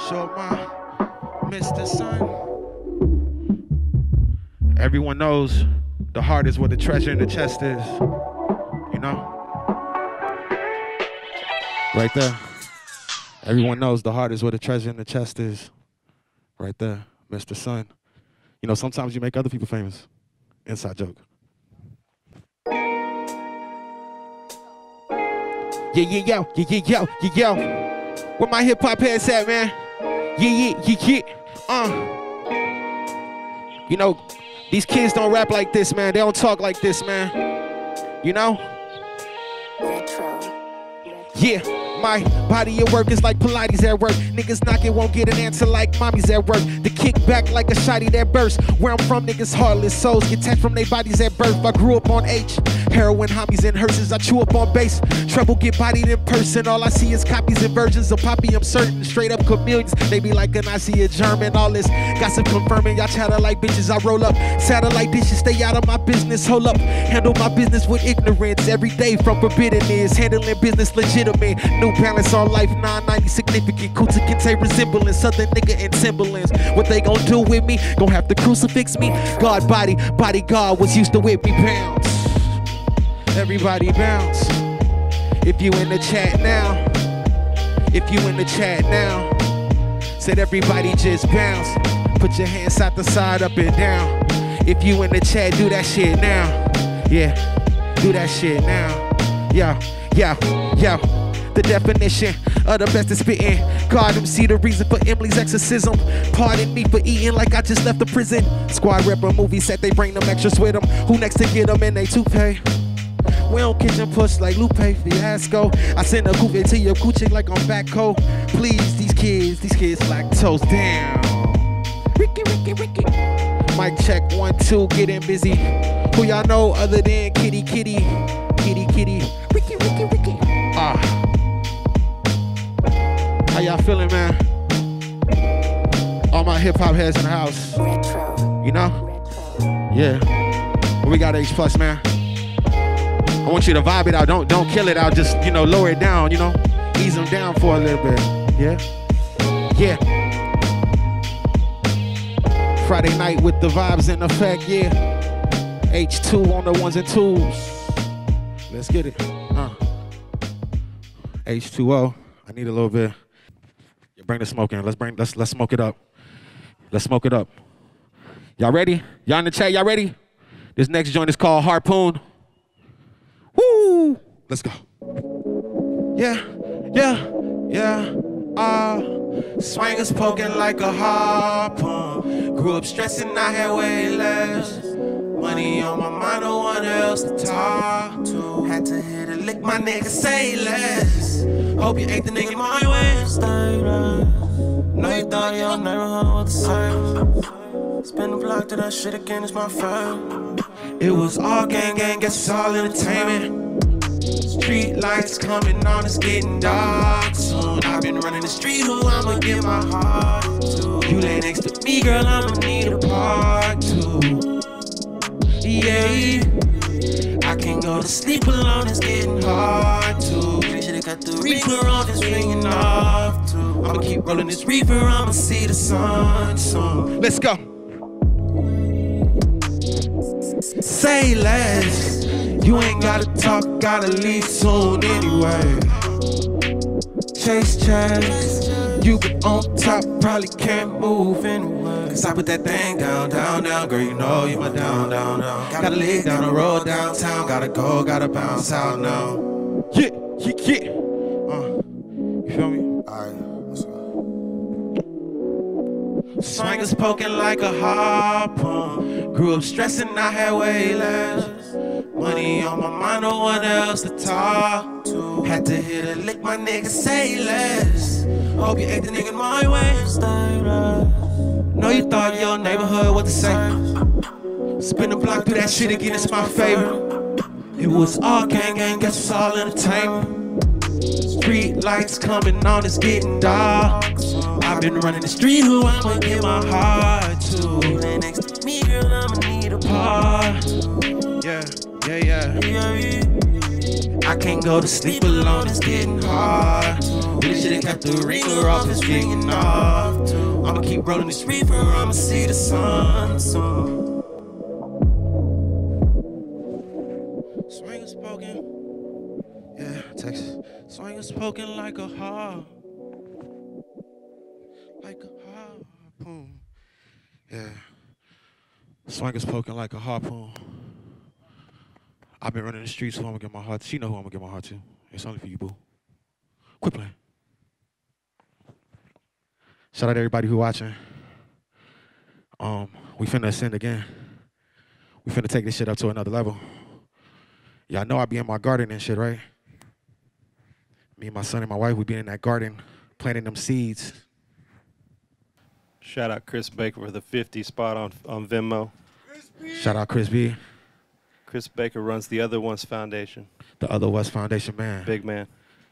show my Mister Sun. Everyone knows the heart is where the treasure in the chest is. You know? Right there. Everyone knows the heart is where the treasure in the chest is. Right there, Mister Sun. You know, sometimes you make other people famous. Inside joke. Yeah, yeah, yo, yeah, yeah, yo, yeah, yo. Where my hip hop head's at, man? Yeah, yeah, yeah, yeah. Uh. You know, these kids don't rap like this, man. They don't talk like this, man. You know? Yeah, my body at work is like Pilates at work. Niggas knock it, won't get an answer like mommies at work. The kick back like a shotty that bursts. Where I'm from, niggas heartless souls get tanked from their bodies at birth. I grew up on H. Heroin homies and hearses, I chew up on bass. Trouble get bodied in person. All I see is copies and versions of Poppy, I'm certain. Straight up chameleons, they be like a Nazi, a German. All this gossip confirming, y'all chatter like bitches. I roll up, satellite dishes, stay out of my business. Hold up, handle my business with ignorance. Every day from forbiddenness, handling business legitimate. New Balance on life, nine ninety significant. Kuta can take resemblance, Southern nigga and Timberlands. What they gon' do with me? Gon' have to crucifix me. God body, bodyguard was used to whip me pounds. Everybody bounce. If you in the chat now, if you in the chat now, said everybody just bounce. Put your hands side to side, up and down. If you in the chat, do that shit now. Yeah, do that shit now. Yo, yo, yo. The definition of the best is spitting. God, them see the reason for Emily's exorcism. Pardon me for eating like I just left the prison. Squad rep a movie set, they bring them extras with them. Who next to get them in they toupee? We don't kitchen push like Lupe Fiasco. I send a coupe to your coochie like I'm Batco. Please, these kids, these kids like toast down. Ricky, Ricky, Ricky. Mic check, one, two, getting busy. Who y'all know other than Kitty, Kitty, Kitty, Kitty, Ricky, Ricky, Ricky. Ah. How y'all feeling, man? All my hip hop heads in the house. You know? Yeah. We got H plus, man. I want you to vibe it out, don't don't kill it out, just, you know, lower it down, you know, ease them down for a little bit, yeah? Yeah. Friday night with the vibes in effect, yeah. H two on the ones and twos. Let's get it, huh? H two O, I need a little bit. Yeah, bring the smoke in, let's bring, let's, let's smoke it up. Let's smoke it up. Y'all ready? Y'all in the chat, y'all ready? This next joint is called Harpoon. Woo! Let's go. Yeah, yeah, yeah. Ah, uh, swingers poking like a harpoon. Grew up stressing, I had way less. Money on my mind, no one else to talk to. Had to hit a lick, my nigga say less. Hope you ain't the nigga my way. No, you thought you'll never hold the same. Spin the block to that shit again, it's my firm. It was all gang, gang, guess it's all entertainment. Street lights coming on, it's getting dark soon. I've been running the street, who I'ma give my heart to? You lay next to me, girl, I'ma need a part two. Yeah, I can't go to sleep alone, it's getting hard to. Should've got the reaper on, it's ringing off too. I'ma keep rolling this reaper, I'ma see the sun soon. Let's go. Say less, you ain't gotta talk, gotta leave soon anyway. Chase checks, you been on top, probably can't move anyway. Cause I put that thing down, down, down, girl, you know you my down, down, down. Gotta live down the road downtown, gotta go, gotta bounce out now. Yeah, yeah, yeah. Uh, you feel me? Swingers poking like a harpoon. Grew up stressing, I had way less. Money on my mind, no one else to talk to. Had to hit a lick, my nigga say less. Hope you ain't the nigga my way. No, you thought your neighborhood was the same. Spin the block, do that shit again, it's my favorite. It was all gang, gang, guess it's all entertainment. Street lights coming on, it's getting dark. I've been running the street, who I'ma give my heart to? Next to me, girl, I'ma need a part. Yeah, yeah, yeah. I can't go to sleep alone, it's getting hard. This shit ain't got the ringer off, it's getting off. I'ma keep rolling this reefer, I'ma see the sun. Swing spoken, yeah, Texas. Swing spoken like a harp, like a harpoon, yeah. Swing spoken like a harpoon. I've been running the streets, so I'm gonna get my heart. She know who I'm gonna get my heart to. It's only for you, boo. Quit playing. Shout out to everybody who watching. Um, we finna ascend again. We finna take this shit up to another level. Y'all know I be in my garden and shit, right? Me and my son and my wife, we be in that garden, planting them seeds. Shout out Chris Baker for the fifty spot on, on Venmo. Shout out Chris B. Chris Baker runs the Other Ones Foundation. The Other Ones Foundation, man. Big man.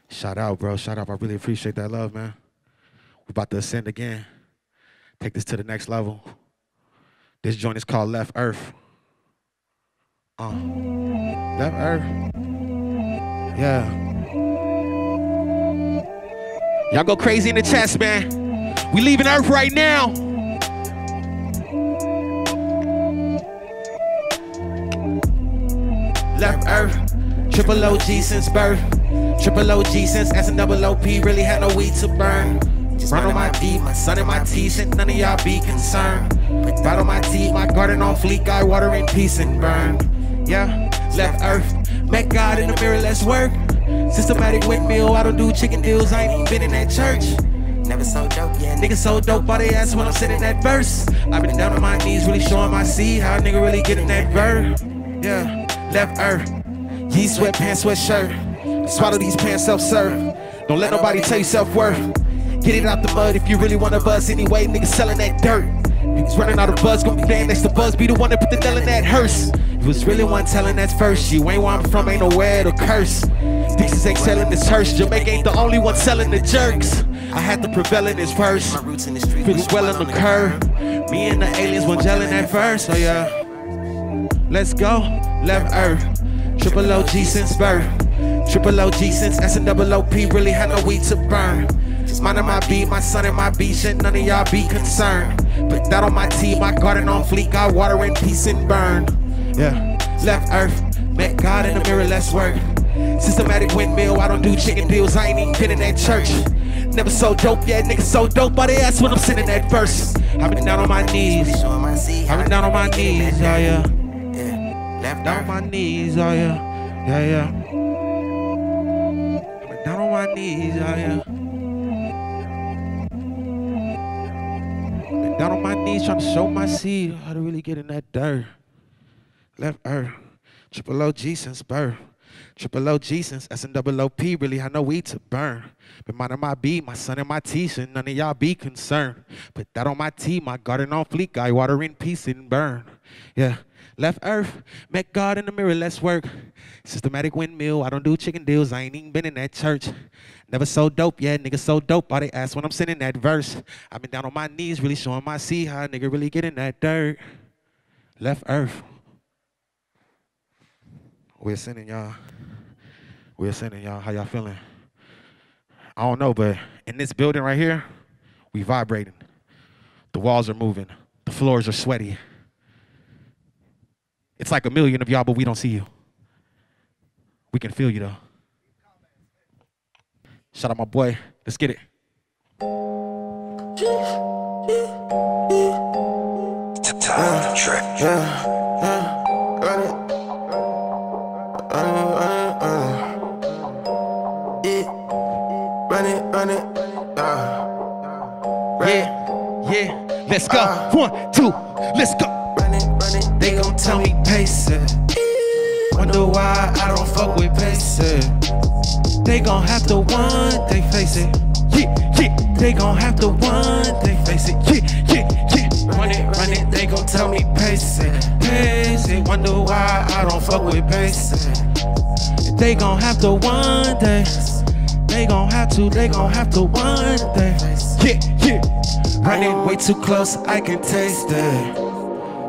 Shout out, bro. Shout out. I really appreciate that love, man. We're about to ascend again. Take this to the next level. This joint is called Left Earth. Uh, Left Earth. Yeah. Y'all go crazy in the chest, man. We leaving Earth right now. Left Earth, triple O G since birth. Triple O G since S and double O P, really had no weed to burn. Just run on my D, my son and my T, shit, none of y'all be concerned. Right on my T, my garden on fleek, I water in peace and burn. Yeah, Left Earth, met God in the mirror, let's work. Systematic windmill, I don't do chicken deals, I ain't even been in that church. Never so dope, yeah. Niggas so dope, all they ass when I'm sitting that verse. I've been down on my knees, really showing my seed, how a nigga really getting that bird. Yeah. Left Earth, ye sweatpants, sweatshirt. Swallow these pants, self-serve. Don't let nobody tell you self-worth. Get it out the mud if you really want to buzz anyway. Niggas selling that dirt. Niggas running out of buzz, gonna be damn next to buzz. Be the one that put the nail in that hearse. You was really one telling that first. You ain't where I'm from, ain't nowhere to curse. These ain't selling this hearse. Jamaica ain't the only one selling the jerks. I had to prevail in this verse. My roots in the street, feels well on the curve. Me and the aliens were gelling that verse, oh yeah. Let's go, Left Earth, triple O G since birth, triple O G since S and double O P, really had no weed to burn. Mine and my B, my son and my B, shit, none of y'all be concerned. Put that on my T, my garden on fleek, I water in peace and burn. Yeah, Left Earth, met God in the mirror, let's work. Systematic windmill, I don't do chicken deals, I ain't even been in that church. Never so dope, yeah, niggas so dope, but they ask when I'm sitting that verse. I've been down on my knees, I've been down on my knees, yeah, yeah. Down on my knees, oh yeah, yeah, yeah. I've been down on my knees, oh yeah. I've been down on my knees trying to show my seed how to really get in that dirt. Left Earth, triple O G since birth. Triple O G since S and double O P, really had no weed to burn. Been minding my B, my son and my T, shit, none of y'all be concerned. Put that on my T, my garden on fleek, I water in peace and burn. Yeah. Left Earth, met God in the mirror, let's work. Systematic windmill, I don't do chicken deals, I ain't even been in that church. Never so dope, yeah, nigga so dope, all they ask when I'm sending that verse. I've been down on my knees, really showing my seed, how a nigga really get in that dirt. Left Earth. We're sending y'all. We're sending y'all. How y'all feeling? I don't know, but in this building right here, we vibrating. The walls are moving. The floors are sweaty. It's like a million of y'all, but we don't see you. We can feel you, though. Shout out my boy. Let's get it. It's the time of the trick. Run it, run it. Yeah, yeah. Let's go. One, two, let's go. They gon' tell me pace it. Wonder why I don't fuck with pace it. They gon' have to one day face it. Yeah, yeah. They gon' have to one day face it. Yeah, yeah, yeah. Run it, run it. They gon' tell me pace it. Pace it. Wonder why I don't fuck with pace it. They gon' have to one day. They gon' have to. They gon' have to one day. Yeah, yeah. Run it way too close. I can taste it.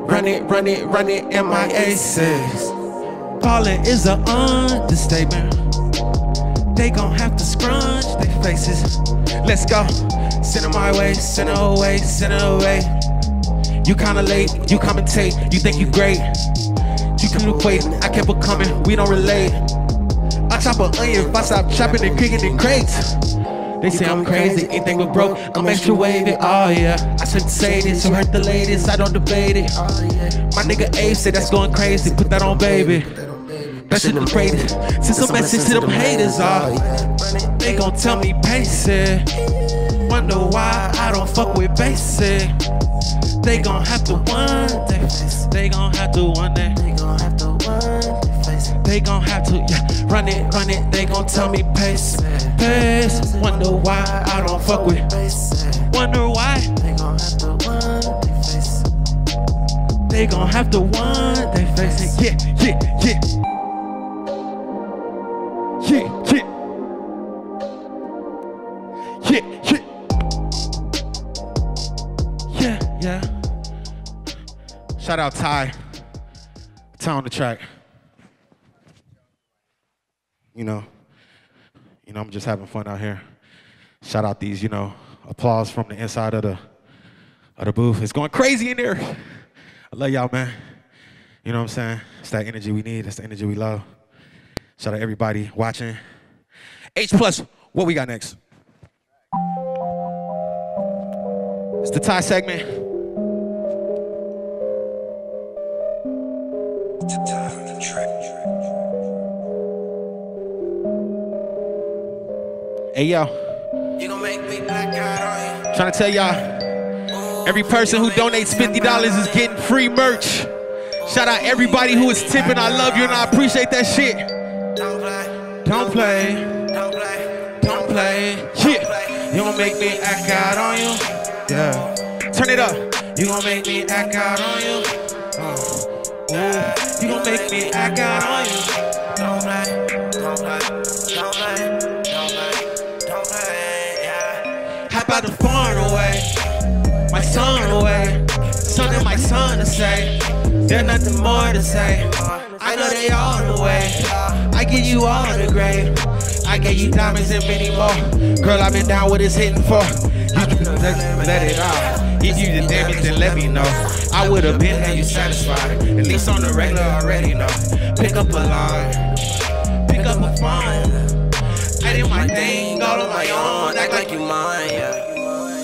Run it, run it, run it in my aces. Ballin' is an understatement. They gon' have to scrunch their faces. Let's go. Send her my way, send her away, send her away. You kinda late, you commentate, you think you great. You come to wait, I kept her coming, we don't relate. I chop an onion if I stop chopping and kicking in crates. They say I'm crazy, anything but broke, I'm extra wavy, oh yeah. I shouldn't say this, you hurt the ladies, I don't debate it. My nigga Abe said that's going crazy, put that on baby. That shit the greatest, send some message to them haters, oh. They gon' tell me basic, wonder why I don't fuck with basic. They gon' have to want their face. They gon' have to want their. They gon' have to want their face. They gon' have to, yeah, run it, run it. They gon' tell me pace, pace. Wonder why I don't fuck with. Wonder why. They gon' have to want their face. They gon' have to want their face. Yeah, yeah, yeah. Yeah, yeah. Yeah, yeah. Yeah. Shout out Ty. Ty on the track. You know, you know, I'm just having fun out here. Shout out these, you know, applause from the inside of the of the booth. It's going crazy in there. I love y'all, man. You know what I'm saying? It's that energy we need. It's the energy we love. Shout out everybody watching. H plus, what we got next? It's the Ty segment. To time the track. Hey yo, you gonna make me black out on you. Trying to tell y'all, every person who donates fifty dollars is getting free merch. Shout out everybody who is tipping. I love you and I appreciate that shit. Don't play, don't play, don't play, don't play. Yeah, you gonna make me act out on you. Yeah, turn it up. You gonna make me act out on you. Uh. You gon' make me act out on you. Don't play, don't play, don't play, don't play, don't play, yeah. How about the foreign away, my son away. Something my son to say, there's nothing more to say. I know they all the way, I give you all the grade. I gave you diamonds and many more. Girl, I've been down what it's hitting for. You can let, let it out. If you did damage, then let me know. I would have been had you satisfied. At least on the regular already know. Pick up a line, pick up a phone. I did my thing all on my own. Act like you mine, yeah.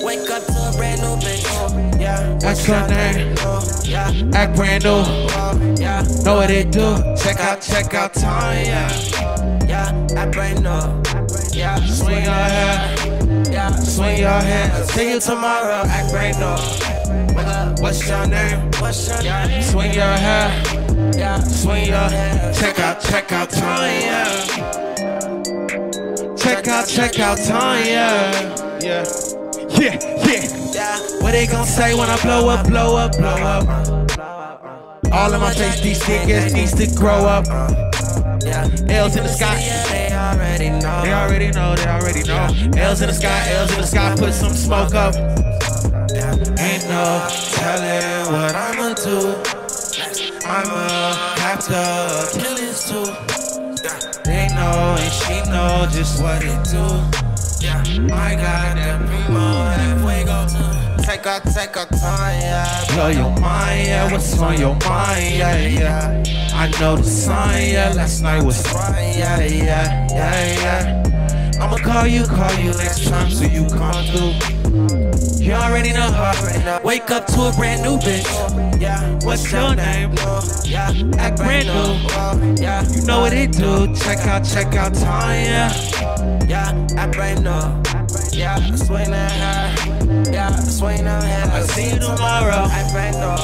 Wake up to a brand new bitch, yeah. What's your name? Yeah. Act brand new, yeah. Know what it do? Check out, check out time, yeah. Yeah, I bring up. Yeah, swing your hair. Yeah, swing your hair. See you tomorrow. I bring up. What's your name? What's your name? Swing your hair. Yeah, swing your hair. Check out, check out Tanya. Check out, check out Tanya. Yeah, yeah, yeah. What they gon' say when I blow up, blow up, blow up? All in my face, these niggas needs to grow up. Yeah. L's in the sky, they already know. They already know, they already know. Yeah. L's in the sky, L's in the sky, put some smoke up. Yeah. Ain't no telling what I'ma do. I'ma have to kill this too. Yeah. They know and she know just what it do. Yeah. I got that primo that we go to. Take out, take out time, yeah. Blow your mind, yeah. What's on your mind, yeah, yeah. I know the sign, yeah, last night was fine, yeah, yeah, yeah, yeah. I'ma call you, call you next time so you come through. You already know her. Wake up to a brand new bitch, yeah. What's your name? Yeah, act brand new, yeah. You know what it do, check out, check out Tanya. Yeah, act brand new, yeah, I swing at her. Yeah, I swing at her. I'll see you tomorrow, act brand new.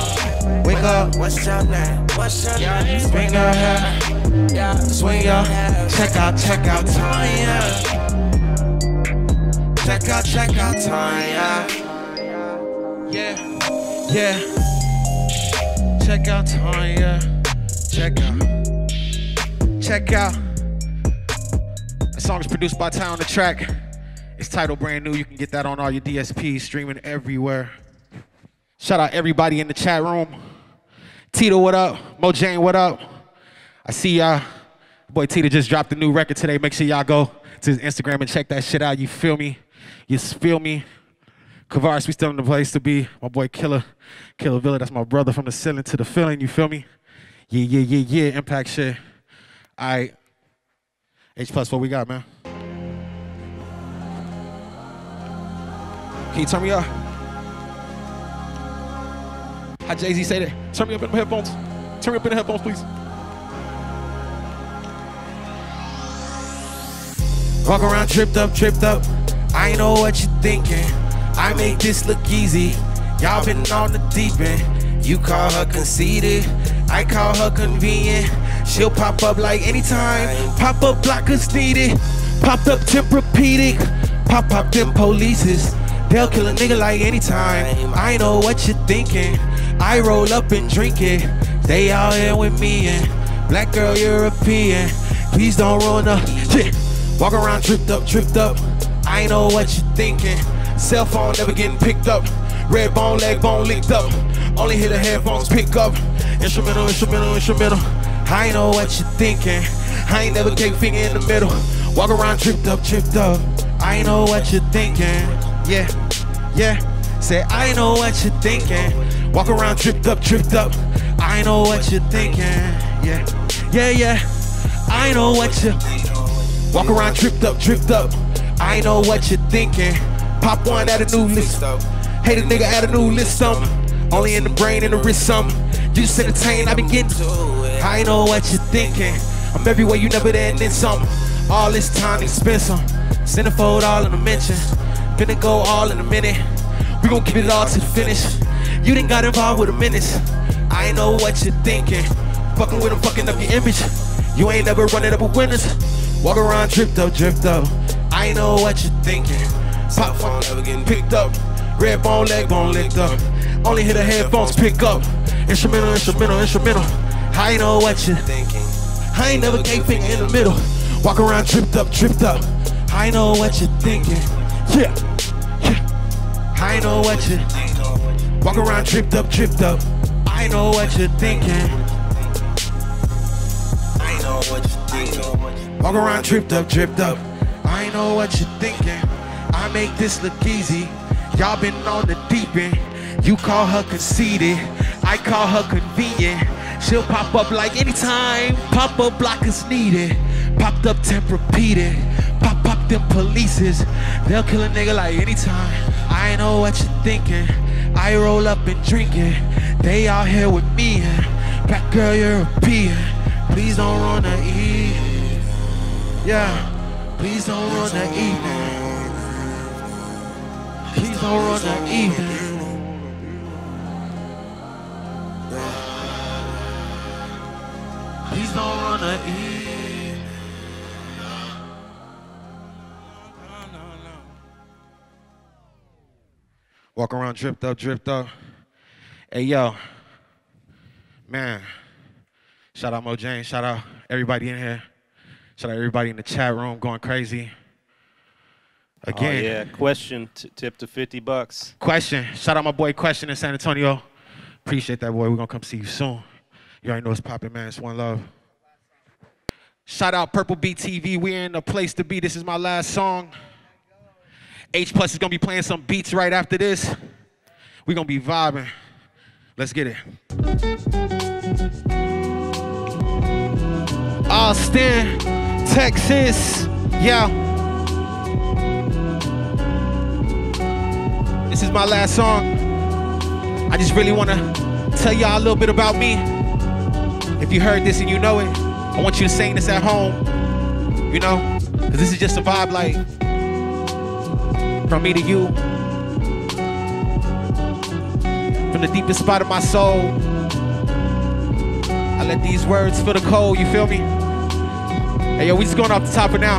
Wake up, what's your name? What's your name? Swing your hair, yeah. Swing your hair. Check out, check out Tanya. Check out, check out Tanya. Yeah, yeah. Check out Tanya. Check out. Check out. That song is produced by Ty on the track. It's titled Brand New. You can get that on all your D S Ps, streaming everywhere. Shout out everybody in the chat room. Tito, what up? Mo Jane, what up? I see y'all. Boy Tita just dropped a new record today. Make sure y'all go to his Instagram and check that shit out. You feel me? You feel me? Kavaris, we still in the place to be. My boy Killer, Killer Villa, that's my brother from the ceiling to the feeling. You feel me? Yeah, yeah, yeah, yeah. Impact shit. All right. H plus, what we got, man? Can you turn me up? How Jay-Z say that? Turn me up in the headphones. Turn me up in the headphones, please. Walk around tripped up, tripped up. I know what you thinking. I make this look easy. Y'all been on the deep end. You call her conceited, I call her convenient. She'll pop up like anytime. Pop up blockers needed. Popped up temperpedic. Pop up them polices. They'll kill a nigga like anytime. I know what you thinking. I roll up and drink it. They out here with me and black girl European. Please don't ruin up shit. Walk around tripped up, tripped up. I know what you thinking. Cell phone never getting picked up. Red bone, leg bone linked up. Only hear the headphones pick up. Instrumental, instrumental, instrumental. I know what you thinking. I ain't never take finger in the middle. Walk around tripped up, tripped up. I know what you thinking. Yeah, yeah. Say I know what you thinking. Walk around tripped up, tripped up. I know what you thinking. Yeah, yeah, yeah. I know what you. Walk around tripped up, tripped up. I know what you're thinking. Pop one at a new list. Hate a nigga at a new list. Something only in the brain and the wrist. Something you just entertain. I been getting to it. I know what you're thinking. I'm everywhere, you never there and then something. All this time spent some. Centerfold all in a mention. Finna go all in a minute. We gon' give it all to the finish. You done got involved with a menace. I know what you're thinking. Fucking with them, fucking up your image. You ain't never running up with winners. Walk around tripped up, dripped up. I know what you thinking. Pop phone never getting picked up. Red bone, leg bone licked up. Only hear the headphones pick up. Instrumental, instrumental, instrumental. I know what you thinking. I ain't never gave finger in the middle. Walk around tripped up, tripped up. I know what you thinking. Yeah, yeah. I know what you. Walk around tripped up, tripped up. I know what you thinking. I know what you thinking. Walk around tripped up, tripped up. I know what you're thinking. I make this look easy. Y'all been on the deep end. You call her conceited, I call her convenient. She'll pop up like anytime. Pop up blockers needed. Popped up temper-peated. Pop pop them polices. They'll kill a nigga like anytime. I know what you're thinking. I roll up and drink it. They out here with me and black girl European. Please don't run the E. Yeah, please don't run that evening. Please don't run that evening. Please don't run that evening. Walk around dripped up, dripped up. Hey, yo, man, shout out Mo Jane, shout out everybody in here. Shout out everybody in the chat room going crazy. Again. Oh, yeah, Question t tip to fifty bucks. Question. Shout out my boy Question in San Antonio. Appreciate that, boy. We're going to come see you soon. You already know it's popping, man. It's one love. Shout out Purple Bee T V. We're in the place to be. This is my last song. H Plus is going to be playing some beats right after this. We're going to be vibing. Let's get it. Austin. Texas, yeah. This is my last song. I just really want to tell y'all a little bit about me. If you heard this and you know it, I want you to sing this at home, you know, because this is just a vibe like from me to you. From the deepest spot of my soul, I let these words fill the cold, you feel me? Hey, yo, we just going off the top for now.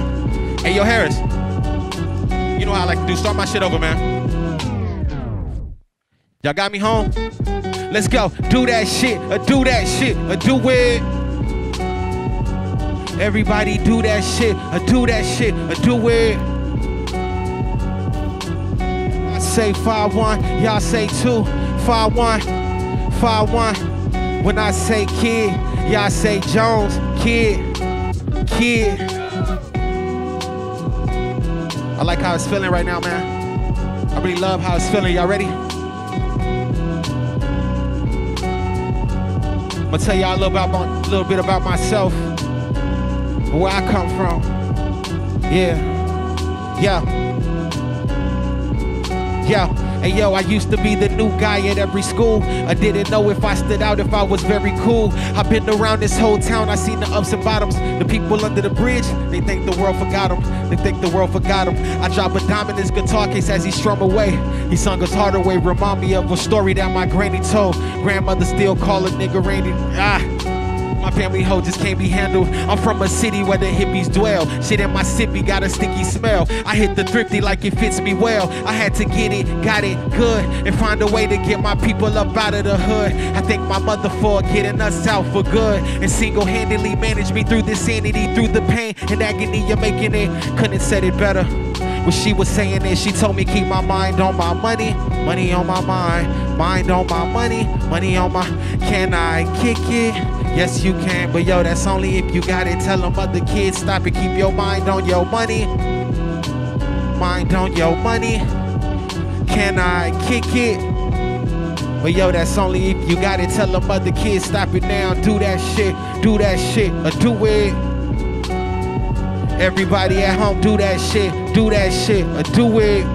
Hey, yo, Harris. You know how I like to do. Start my shit over, man. Y'all got me home? Let's go. Do that shit, or do that shit, or do it. Everybody do that shit, or do that shit, or do it. I say five one, y'all say two. five one, five one. When I say kid, Y'all say Jones, Kydd, Kydd. I like how it's feeling right now, man. I really love how it's feeling. Y'all ready? I'm gonna tell y'all a little, about my, little bit about myself, where I come from. Yeah, yeah, yeah. And yo, I used to be the new guy at every school. I didn't know if I stood out, if I was very cool. I've been around this whole town, I seen the ups and bottoms. The people under the bridge, they think the world forgot them. They think the world forgot them. I drop a dime in his guitar case as he strum away. He sung his heart away, remind me of a story that my granny told. Grandmother still call a nigga Randy. Ah. My family hoe just can't be handled. I'm from a city where the hippies dwell. Shit in my sippy got a sticky smell. I hit the thrifty like it fits me well. I had to get it, got it good, and find a way to get my people up out of the hood. I thank my mother for getting us out for good, and single-handedly managed me through this sanity, through the pain and agony of making it. Couldn't said it better. When she was saying it, she told me keep my mind on my money, money on my mind, mind on my money, money on my. Can I kick it? Yes, you can, but yo, that's only if you got it. Tell them other kids, stop it, keep your mind on your money. Mind on your money. Can I kick it? But yo, that's only if you got it. Tell them other kids, stop it now. Do that shit, do that shit, or do it. Everybody at home, do that shit, do that shit, or do it.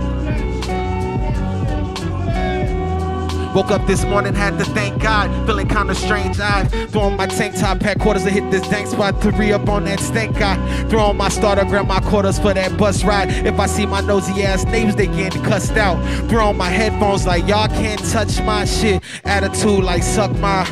Woke up this morning, had to thank God, feeling kinda strange. I throw on my tank top, pack quarters to hit this dank spot, to re-up on that stank. I throw on my starter, grab my quarters for that bus ride. If I see my nosy ass neighbors, they getting cussed out. Throw on my headphones like y'all can't touch my shit. Attitude like suck my.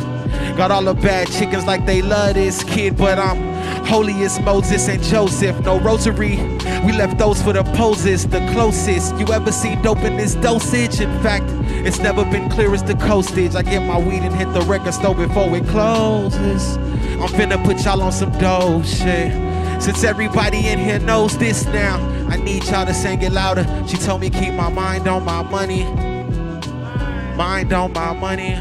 Got all the bad chickens like they love this kid, but I'm holy as Moses and Joseph. No rosary, we left those for the poses. The closest you ever see dope in this dosage. In fact, it's never been clear as the coastage. I get my weed and hit the record store before it closes. I'm finna put y'all on some dope shit. Since everybody in here knows this now, I need y'all to sing it louder. She told me keep my mind on my money, mind on my money.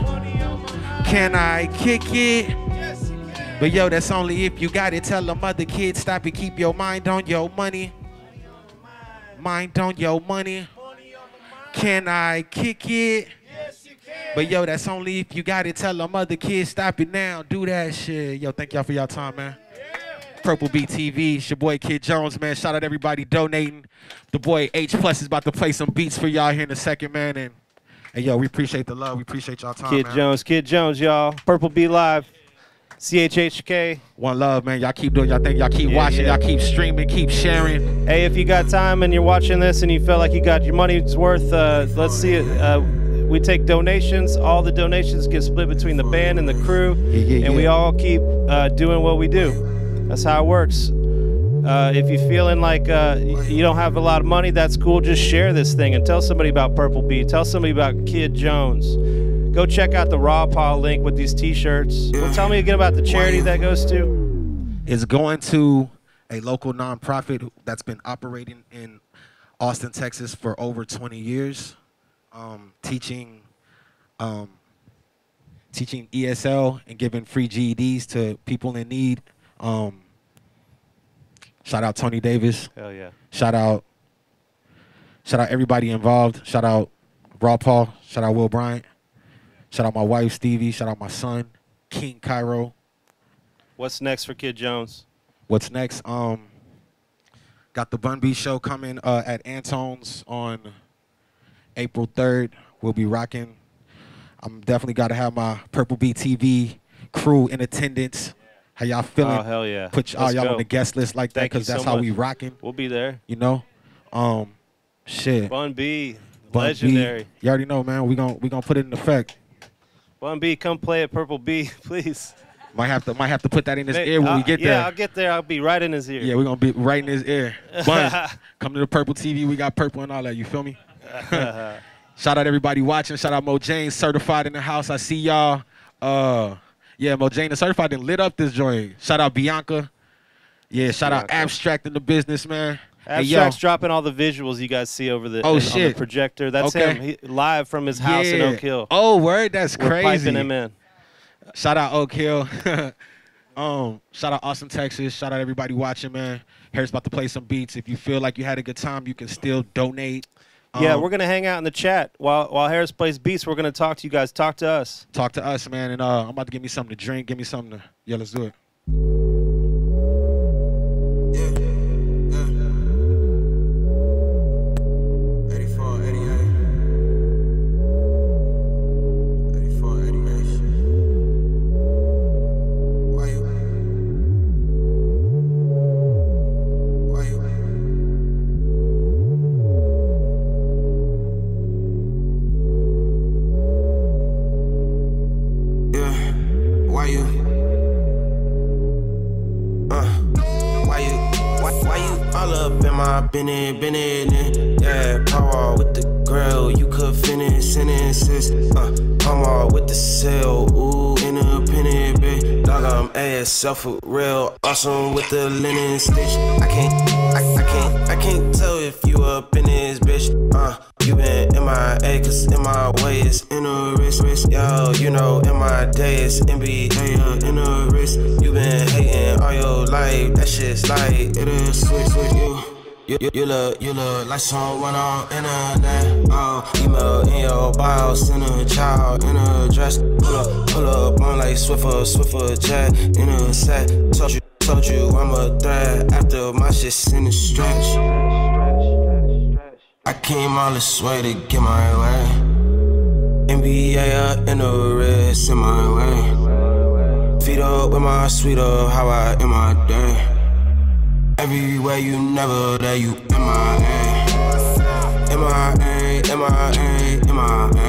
Can I kick it? But yo, that's only if you got it. Tell them other kids, stop it, keep your mind on your money. Mind on your money. Can I kick it? Yes, you can. But yo, that's only if you got it. Tell them other kids, stop it now. Do that shit. Yo, thank y'all for y'all time, man. Yeah. Purple Bee T V, it's your boy Kydd Jones, man. Shout out everybody donating. The boy H Plus is about to play some beats for y'all here in a second, man. And, and yo, we appreciate the love. We appreciate y'all time, Kydd man. Jones, Kydd Jones, y'all. Purple Bee Live. C H H K. One love, man. Y'all keep doing y'all thing. Y'all keep yeah, watching. Y'all yeah. keep streaming. Keep sharing. Hey, if you got time and you're watching this and you feel like you got your money's worth, uh, let's see it. Uh, we take donations. All the donations get split between the band and the crew, yeah, yeah, and yeah. we all keep uh, doing what we do. That's how it works. Uh, if you're feeling like uh, you don't have a lot of money, that's cool. Just share this thing and tell somebody about Purple Bee. Tell somebody about Kydd Jones. Go check out the Raw Paul link with these T-shirts. Well, tell me again about the charity that goes to. It's going to a local nonprofit that's been operating in Austin, Texas for over twenty years, um, teaching, um, teaching E S L and giving free G E Ds to people in need. Um, shout out Tony Davis. Hell yeah. Shout out, shout out everybody involved. Shout out Raw Paul. Shout out Will Bryant. Shout out my wife, Stevie. Shout out my son, King Cairo. What's next for Kydd Jones? What's next? Um, got the Bun B show coming uh, at Antone's on April third. We'll be rocking. I'm definitely got to have my Purple Bee T V crew in attendance. How y'all feeling? Oh, hell yeah. Put all y'all on the guest list like that because that's how we rocking. We'll be there. You know? Um, shit. Bun B, legendary. You already know, man. We're going we gonna put it in effect. Bun B, come play at Purple Bee, please. Might have to, might have to put that in his Man, ear when I'll, we get yeah, there. Yeah, I'll get there. I'll be right in his ear. Yeah, we're gonna be right in his ear. Bun, come to the Purple T V. We got purple and all that. You feel me? Shout out everybody watching. Shout out Mo Jane, certified in the house. I see y'all. Uh, yeah, Mo Jane is certified and lit up this joint. Shout out Bianca. Yeah, shout Bianca. out Abstract in the business, man. Abstract's hey, dropping all the visuals you guys see over the, oh, in, shit. On the projector. That's okay. him he, live from his house yeah. in Oak Hill. Oh, word, that's We're crazy. Piping him in. Shout out Oak Hill. Um, shout out Austin, Texas. Shout out everybody watching, man. Harris about to play some beats. If you feel like you had a good time, you can still donate. Um, yeah, we're going to hang out in the chat. While while Harris plays beats, we're going to talk to you guys. Talk to us. Talk to us, man. And uh, I'm about to give me something to drink. Give me something to... Yeah, let's do it. Been in, been in, it. Yeah, power with the grill, you could finish sentences, uh, power with the cell, ooh, independent, bitch, dog, I'm ass, self for real, awesome with the linen stitch, I can't, I, I can't, I can't tell if you up in this bitch, uh, you been in my A, cause in my way it's in a wrist, wrist, yo, you know, in my day it's N B A, in a wrist, you been hating all your life, that shit's like, it'll switch with you. You, you, you look, you look like someone on internet. Oh, email in your bio, send a child in a dress. Pull up, pull up on like Swiffer, Swiffer jet in a set. Told you, told you I'm a threat. After my shit's in the stretch, I came all this way to get my way. N B A in the wrist in my way. Feet up with my sweet up, how I in my day. Everywhere you never that you in my A, in my A, in my A, in my A.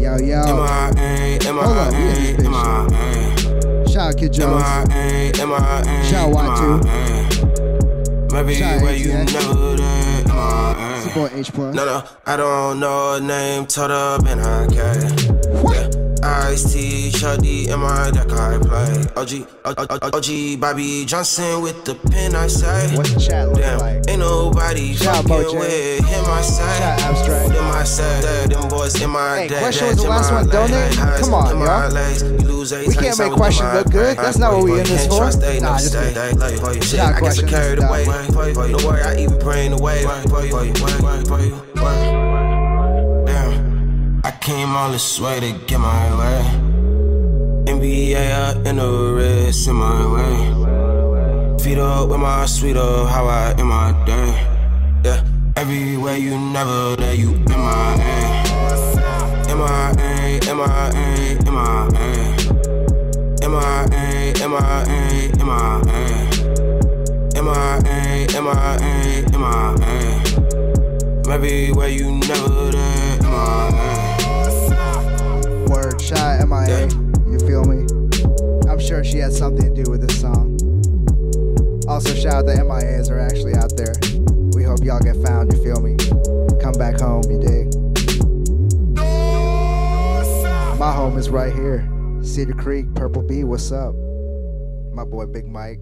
Yo, yo. In my A, in my A, in my A. Shout out Kydd Jones. In my A, in my A, shout out Y two. Everywhere you never that in my A. Support H Plus. No, no, I don't know her name, told her been her cat. Ice T, Shuddy, in my deck I play. O G, O G, O G, Bobby Johnson with the pen I say. What's the chat look like? Ain't nobody fucking with him I say. Chat abstract. Them I say, them boys in my hey, day. Question was the last one donated? Come on, y'all. We can't make Question look good. That's not what we in this for. Nah, just me. Not Question, just die. Don't worry, I even praying away. I came all this way to get my way. N B A in the wrist in my way. Feet up with my sweet up, how I in my day. Yeah, everywhere you never that you in my A. In my A, in my A, in my A. In my A, in my A, in my A. In my A, in my A, in my A. Everywhere you never that in my A. Word, shy at my yeah. You feel me? I'm sure she had something to do with this song. Also, shout out the M I As are actually out there. We hope y'all get found, you feel me? Come back home, you dig? My home is right here. Cedar Creek, Purple Bee, what's up? My boy Big Mike.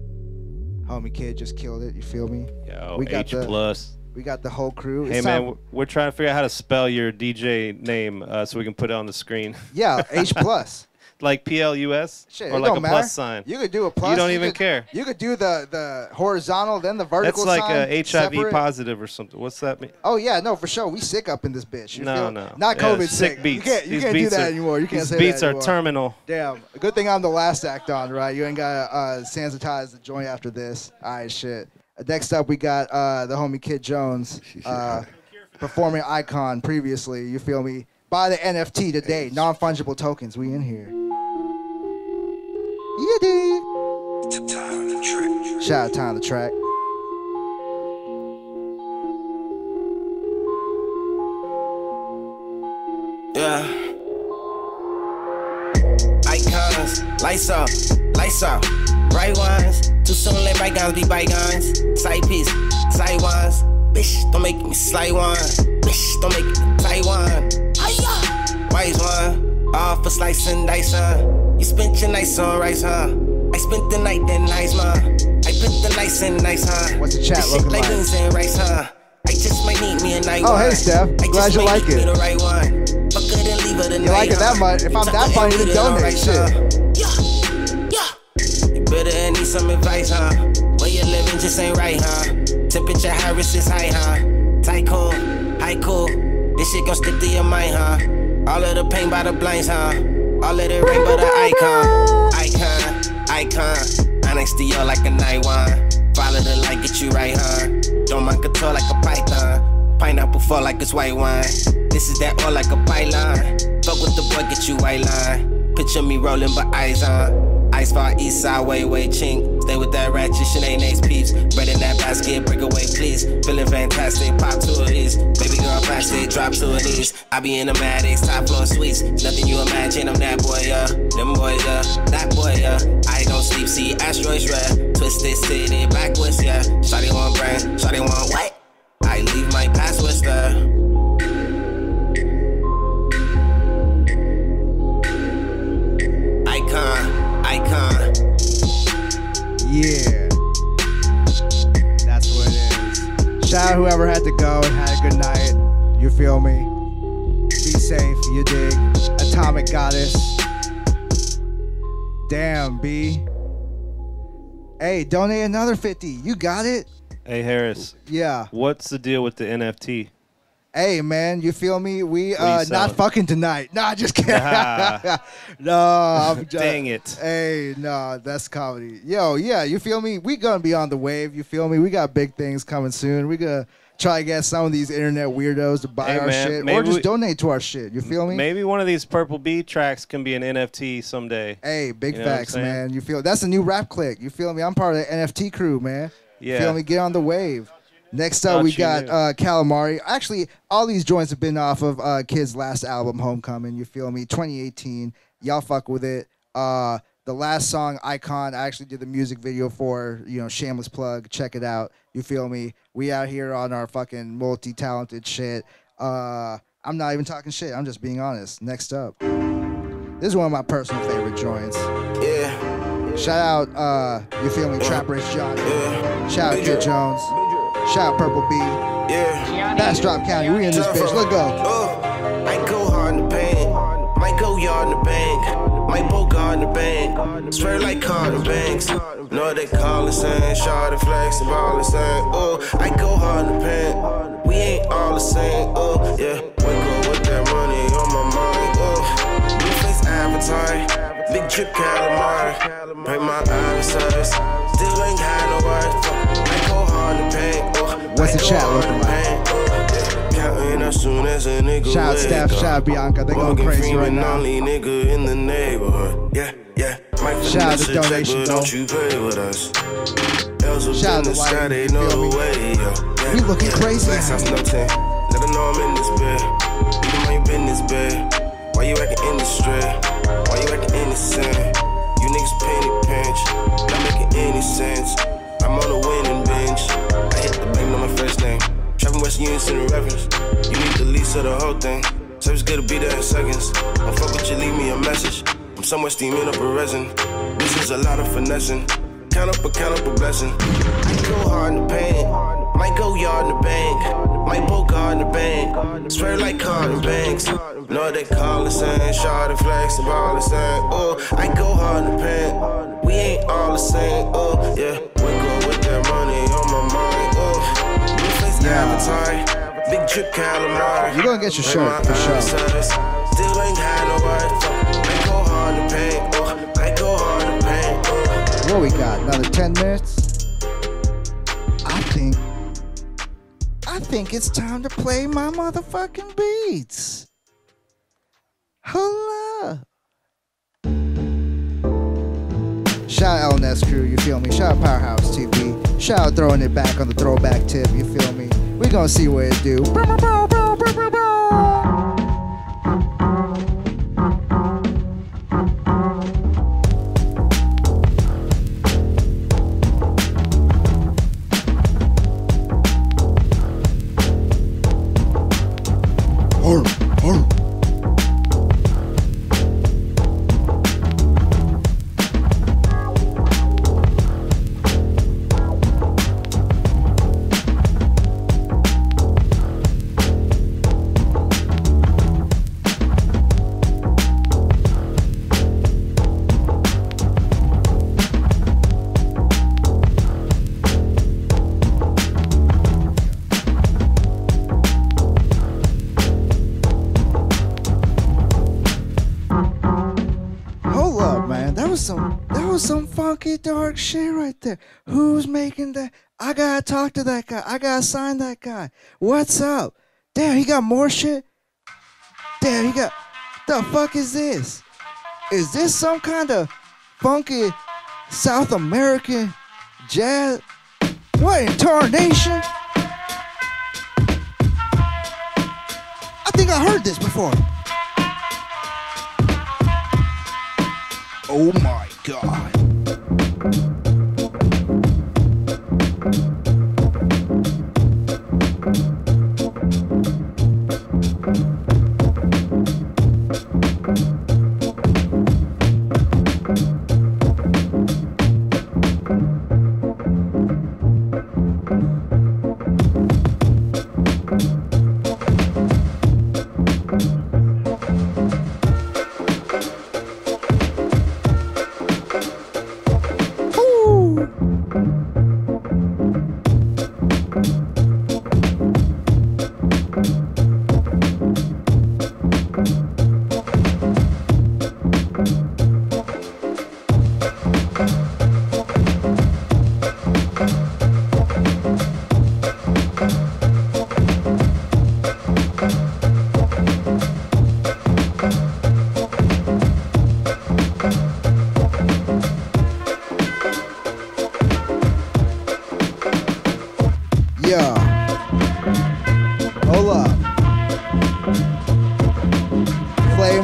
Homie Kydd just killed it, you feel me? Yo, we got H the, plus. We got the whole crew. Hey, it's man, time. We're trying to figure out how to spell your D J name uh, so we can put it on the screen. Yeah, H plus. Like P L U S? Shit, or it like don't a matter. Plus sign? You could do a plus. You don't you even could, care. You could do the, the horizontal, then the vertical sign. That's like sign, a H I V separate. Positive or something. What's that mean? Oh, yeah, no, for sure. We sick up in this bitch. You no, feel? No. Not COVID yeah, sick. sick. Beats. You can't, you can't beats do that are, anymore. You can't these say beats that are terminal. Damn. Good thing I'm the last act on, right? You ain't got to uh, sanitize the joint after this. All right, shit. Next up, we got uh, the homie Kydd Jones uh, performing Icon previously, you feel me? Buy the N F T today, non-fungible tokens, we in here. Yeah, shout out Time the Track. Yeah. Icons, lights up, lights up. Right ones, too soon let bygones be bygones. Side piece, side ones. Bitch, don't make me slide one. Bitch, don't make me Taiwan. Wise one, all for slicing dice, huh? You spent your nights on rice, huh? I spent the night in nice, ma. I put the nights in nice, huh? What's the chat looking like? Beans and rice, huh? I just might need me a night. Oh, hey, Steph. Glad you like it. You like it that much? If I'm that funny, then donate shit. Yeah. some advice, huh? Where you living just ain't right, huh? Temperature high, risk is high, huh? Tycoon, haiku, this shit gon' stick to your mind, huh? All of the pain by the blinds, huh? All of the rain by the icon. Icon, icon, Onyx Dior like a night wine. Follow the light, get you right, huh? Don't mind control like a python. Pineapple fall like it's white wine. This is that oil like a pylon. Fuck with the boy, get you white line. Picture me rolling, but eyes on. Ice far east side, way, way chink. Stay with that ratchet, shit ain't ace peeps. Bread in that basket, break away, please. Feeling fantastic, pop to it is. Baby girl, plastic, drop to it is. I be in the Maddox, top floor suites. Nothing you imagine, I'm that boy, yeah. Them boy, yeah. That boy, yeah. I don't sleep, see asteroids, rare. Twisted city, backwards, yeah. Shawty want brand, shawty want what? I leave my password stir. Icon. Yeah. That's what it is. Shout out whoever had to go and had a good night. You feel me? Be safe, you dig. Atomic Goddess. Damn, B. Hey, donate another fifty. You got it? Hey, Harris. Yeah. What's the deal with the N F T? Hey, man, you feel me? We uh, not fucking tonight. Nah, just kidding. Nah. No, I'm just, dang it. Hey, no, that's comedy. Yo, yeah, you feel me? We going to be on the wave. You feel me? We got big things coming soon. We going to try to get some of these internet weirdos to buy hey, our man, shit or just we, donate to our shit. You feel me? Maybe one of these Purple Bee tracks can be an N F T someday. Hey, big you facts, man. You feel that's a new rap click. You feel me? I'm part of the N F T crew, man. Yeah. You feel me? Get on the wave. Next up, Not we got uh, Calamari. Actually, all these joints have been off of uh, Kid's last album, Homecoming. You feel me? twenty eighteen. Y'all fuck with it. Uh, the last song, Icon, I actually did the music video for, you know, shameless plug. Check it out. You feel me? We out here on our fucking multi-talented shit. Uh, I'm not even talking shit. I'm just being honest. Next up. This is one of my personal favorite joints. Yeah. Shout out, uh, you feel me, Trap Rich Johnny. Yeah. Shout out Kydd Jones. Shout out Purple Bee. Yeah. Bastrop County. We in this bitch. Let's go. Uh, might go hard in the bank. Might go yard in the bank. Might poke hard in the bank. Swear like Carter Banks. Know they call us in. Shot and flex and ball us in. Oh, uh, I go hard in the bank. We ain't all the same. Oh, uh, yeah. Wake up with that money on my mind. Oh, uh, new face avatar. Big drip calamari. Break my eyes. Still ain't got no worth. I go hard in the bank. What's the chat looking like? Shout out Steph, shout out Bianca, they going crazy right now. Yeah, yeah. Shout out the donation, though. Shout out the light, you feel me? We looking crazy. Let them know I'm in this bed. You ain't been this bed. Why you acting in the street? Why you acting innocent? You niggas penny pinch. Not making any sense. I'm on the winning bench. I hit the blame on my first name. Trapping West, you ain't seen the reference. You need the lease of the whole thing. So it's good to be there in seconds. Don't fuck with you, leave me a message. I'm somewhere steaming up a resin. This is a lot of finessing. Count up a count up a blessing. I go hard in the paint. Might go yard in the bank. Might poke hard in the bank. Swear like Carter Banks. Know they call us in. Shot and flex and ball us in. Oh, I go hard in the paint. We ain't all the same. Oh, yeah. Yeah. Big trip calamari. You're gonna get your shirt for sure. Still ain't had no worth. I go hard to pay. I go hard to pay. What we got? Another ten minutes? I think I think it's time to play my motherfucking beats. Holla. Shout out L and S crew, you feel me? Shout out Powerhouse T V. Shout out throwing it back on the throwback tip, you feel me? We gonna see what it do. funky dark shit right there. Who's making that? I gotta talk to that guy. I gotta sign that guy. What's up? Damn, he got more shit. Damn, he got. The fuck is this? Is this some kind of funky South American jazz? What in tarnation? I think I heard this before. Oh my God.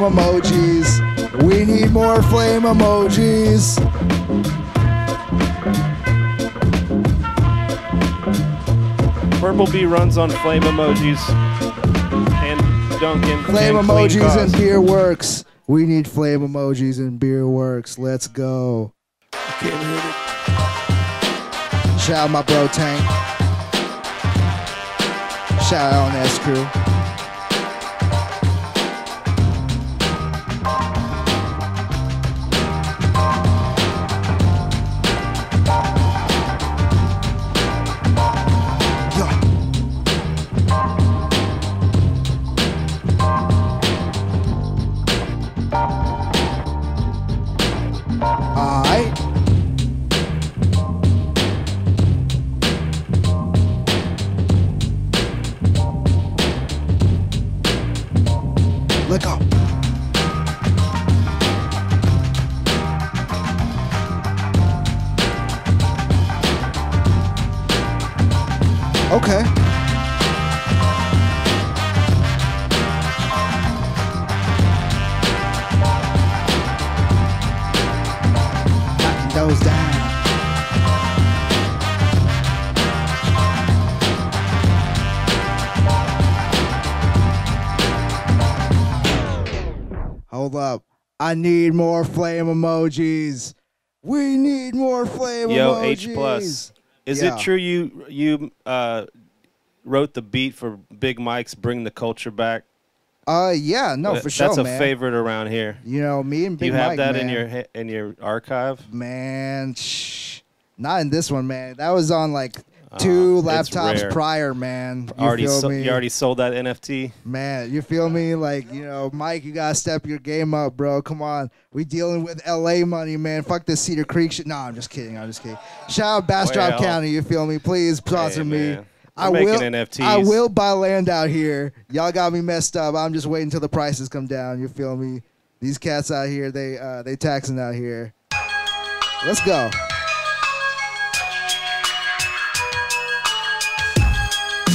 Emojis. We need more flame emojis. Purple Bee runs on flame emojis and Dunkin'. Flame and emojis and beer works. We need flame emojis and beer works. Let's go. I can't hit it. Shout out my bro Tank. Shout out L and S crew. I need more flame emojis. We need more flame Yo, emojis. Yo, H plus. Is yeah. it true you you uh, wrote the beat for Big Mike's "Bring the Culture Back"? Uh, yeah, no, for That's sure. That's a man. favorite around here. You know, me and Big Mike. You have Mike, that man. in your in your archive? Man, shh, not in this one, man. That was on like two uh, laptops prior, man. You already feel so, me? You already sold that N F T, man. You feel me? Like, you know, Mike, you gotta step your game up, bro. Come on, we dealing with L A money, man. Fuck this Cedar Creek shit. No, I'm just kidding. I'm just kidding. Shout out Bastrop well, County. You feel me? Please sponsor hey, me. We're I will. N F Ts. I will buy land out here. Y'all got me messed up. I'm just waiting till the prices come down. You feel me? These cats out here, they uh, they taxing out here. Let's go.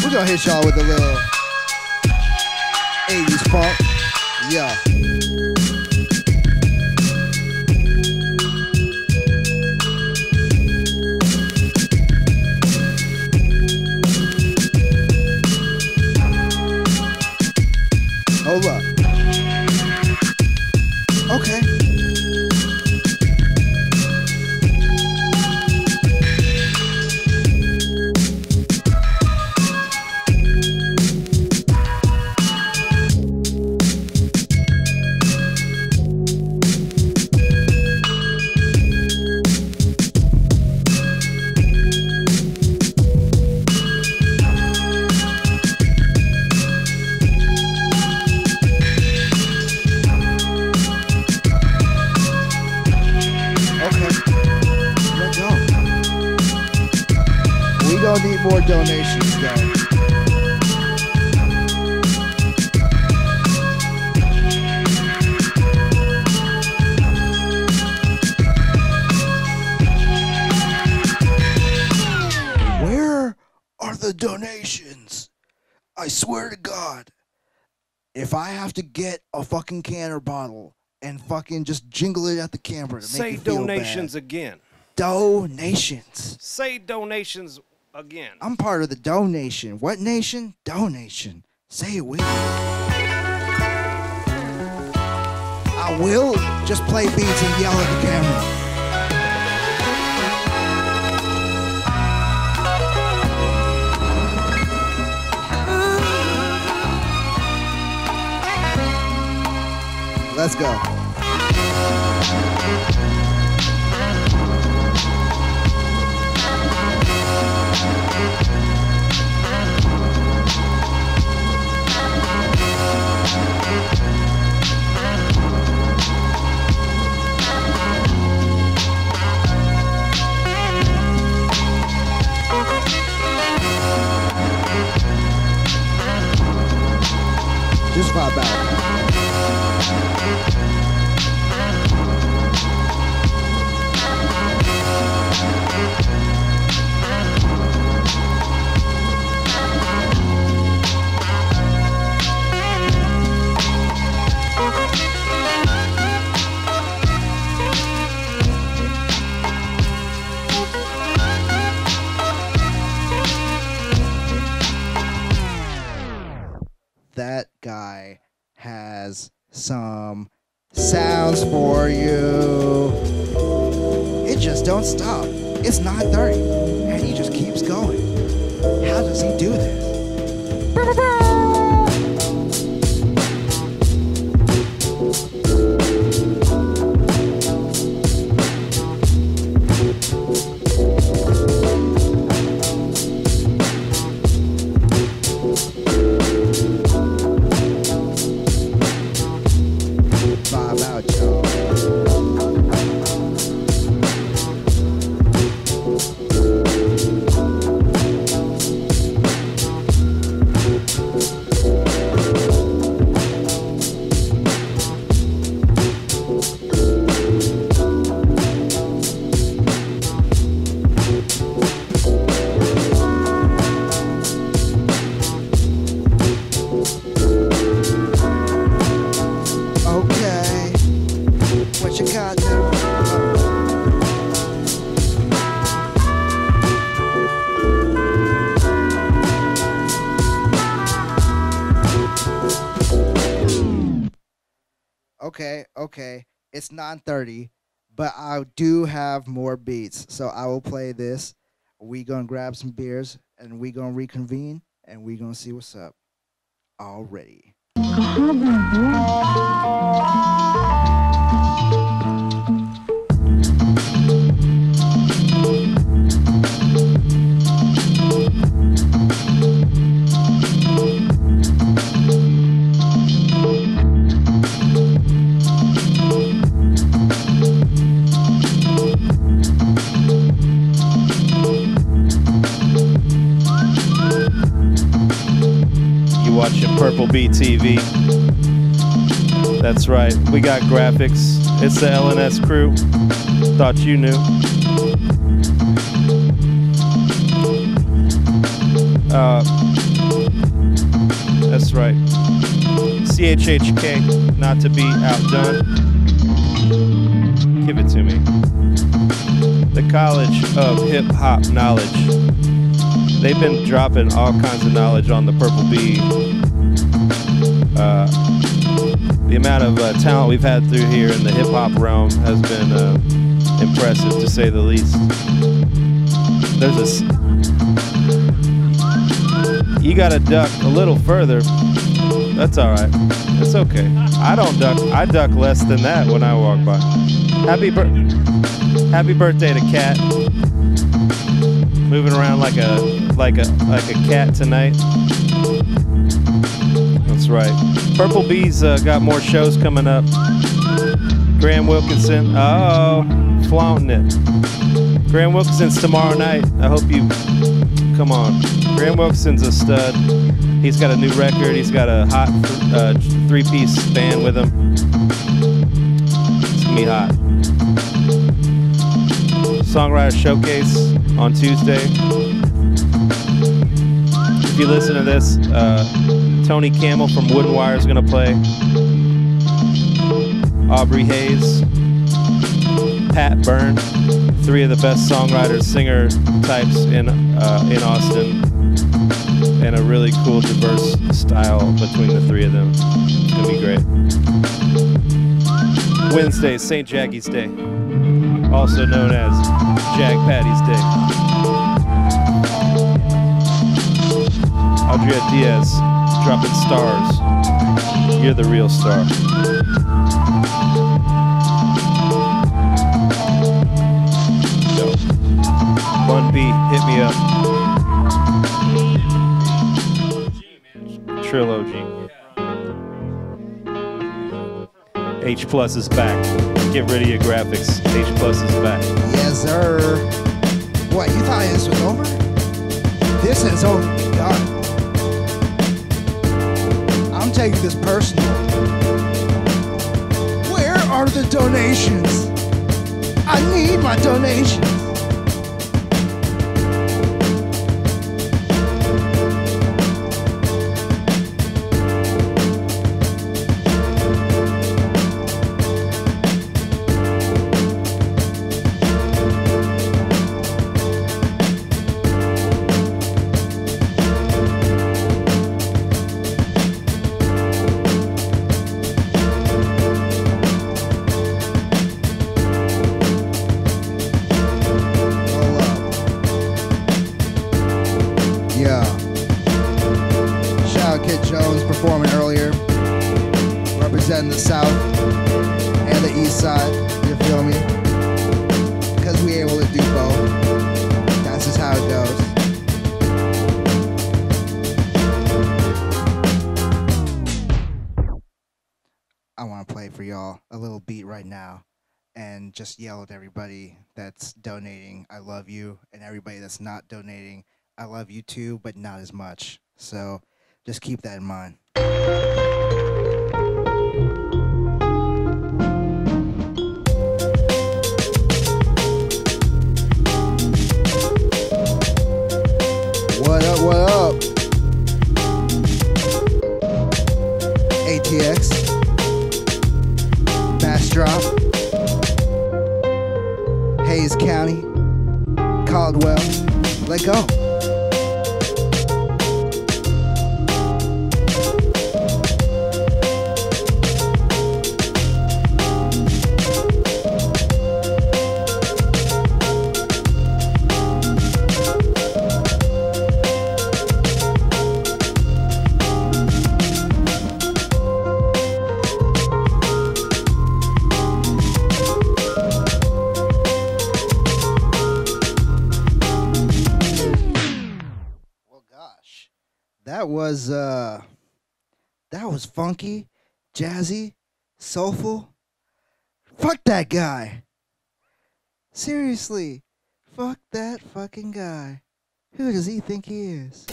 We're gonna hit y'all with a little eighties punk. Yeah. Hold up. Okay. still need more donations, guys. Where are the donations? I swear to God, if I have to get a fucking can or bottle and fucking just jingle it at the camera to say make donations again. Donations. Say donations again. I'm part of the donation. What nation? Donation. Say it with me. I will just play beats and yell at the camera. Let's go. Just vibe out. That guy has some sounds for you. It just don't stop. It's nine thirty, and he just keeps going. How does he do this? Bah, bah, bah. Okay, it's nine thirty, but I do have more beats, so I will play this. We gonna grab some beers, and we gonna reconvene, and we gonna see what's up. Already. Watching Purple Bee T V. That's right, we got graphics. It's the L and S crew. Thought you knew. Uh, that's right. C H H K, not to be outdone. Give it to me. The College of Hip Hop Knowledge. They've been dropping all kinds of knowledge on the Purple Bee. Uh, the amount of uh, talent we've had through here in the hip-hop realm has been uh, impressive, to say the least. There's a... You gotta duck a little further. That's all right. That's okay. I don't duck. I duck less than that when I walk by. Happy, bir- happy birthday to Cat. Moving around like a like a like a cat tonight. That's right. Purple Bee's uh, got more shows coming up. Graham Wilkinson, oh, flaunting it. Graham Wilkinson's tomorrow night. I hope you Come on. Graham Wilkinson's a stud. He's got a new record. He's got a hot uh, three-piece band with him. It's going to be hot. Songwriter Showcase on Tuesday. If you listen to this, uh, Tony Campbell from Wooden Wire is going to play. Aubrey Hayes, Pat Byrne, three of the best songwriters, singer types in uh, in Austin, and a really cool, diverse style between the three of them. It's gonna be great. Wednesday, Saint Jackie's Day, also known as Jag Patty's Day. Andrea Diaz dropping stars. You're the real star. Bun B, hit me up. Trilogy. H Plus is back. Get rid of your graphics. H Plus is back. Yes, sir. What, you thought this was over? This is over. God. I'm taking this personal. Where are the donations? I need my donations. Just yell at everybody that's donating, I love you, and everybody that's not donating, I love you too, but not as much. So just keep that in mind. What up, what up? A T X, Bass Drop, Hayes County, Caldwell, let go. Was uh that was funky, jazzy, soulful. Fuck that guy. Seriously, fuck that fucking guy. Who does he think he is?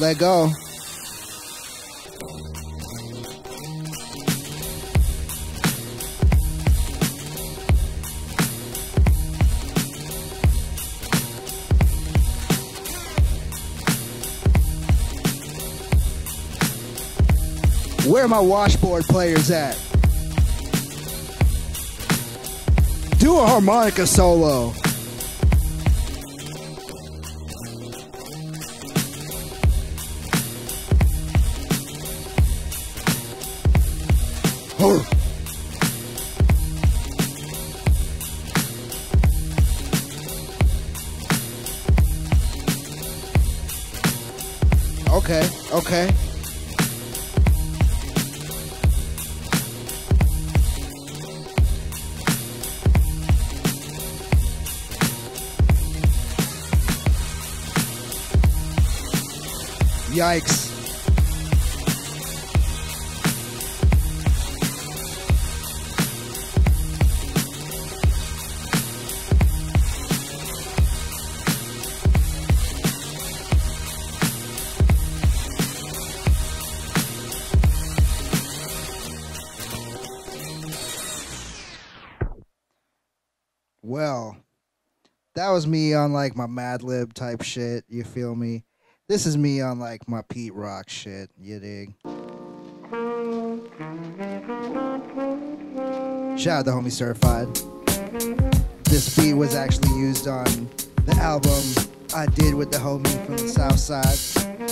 Let go. Where are my washboard players at? Do a harmonica solo. Oh. Okay, okay. Yikes. Well, that was me on like my Mad Lib type shit, you feel me? This is me on like my Pete Rock shit, you dig? Shout out to homie Certified. This beat was actually used on the album I did with the homie from the South Side,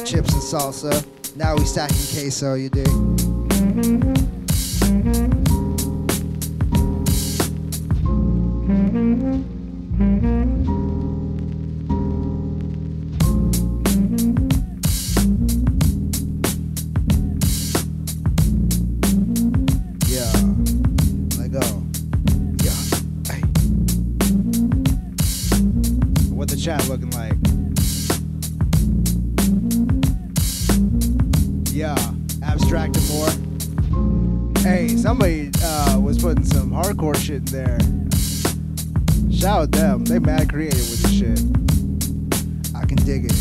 Chips and Salsa. Now we stacking queso, you dig? Yeah, let go. Yeah, hey. What the chat looking like? Yeah, abstract and more. Hey, somebody uh, was putting some hardcore shit in there. Shout out them, they mad creative with this shit. I can dig it.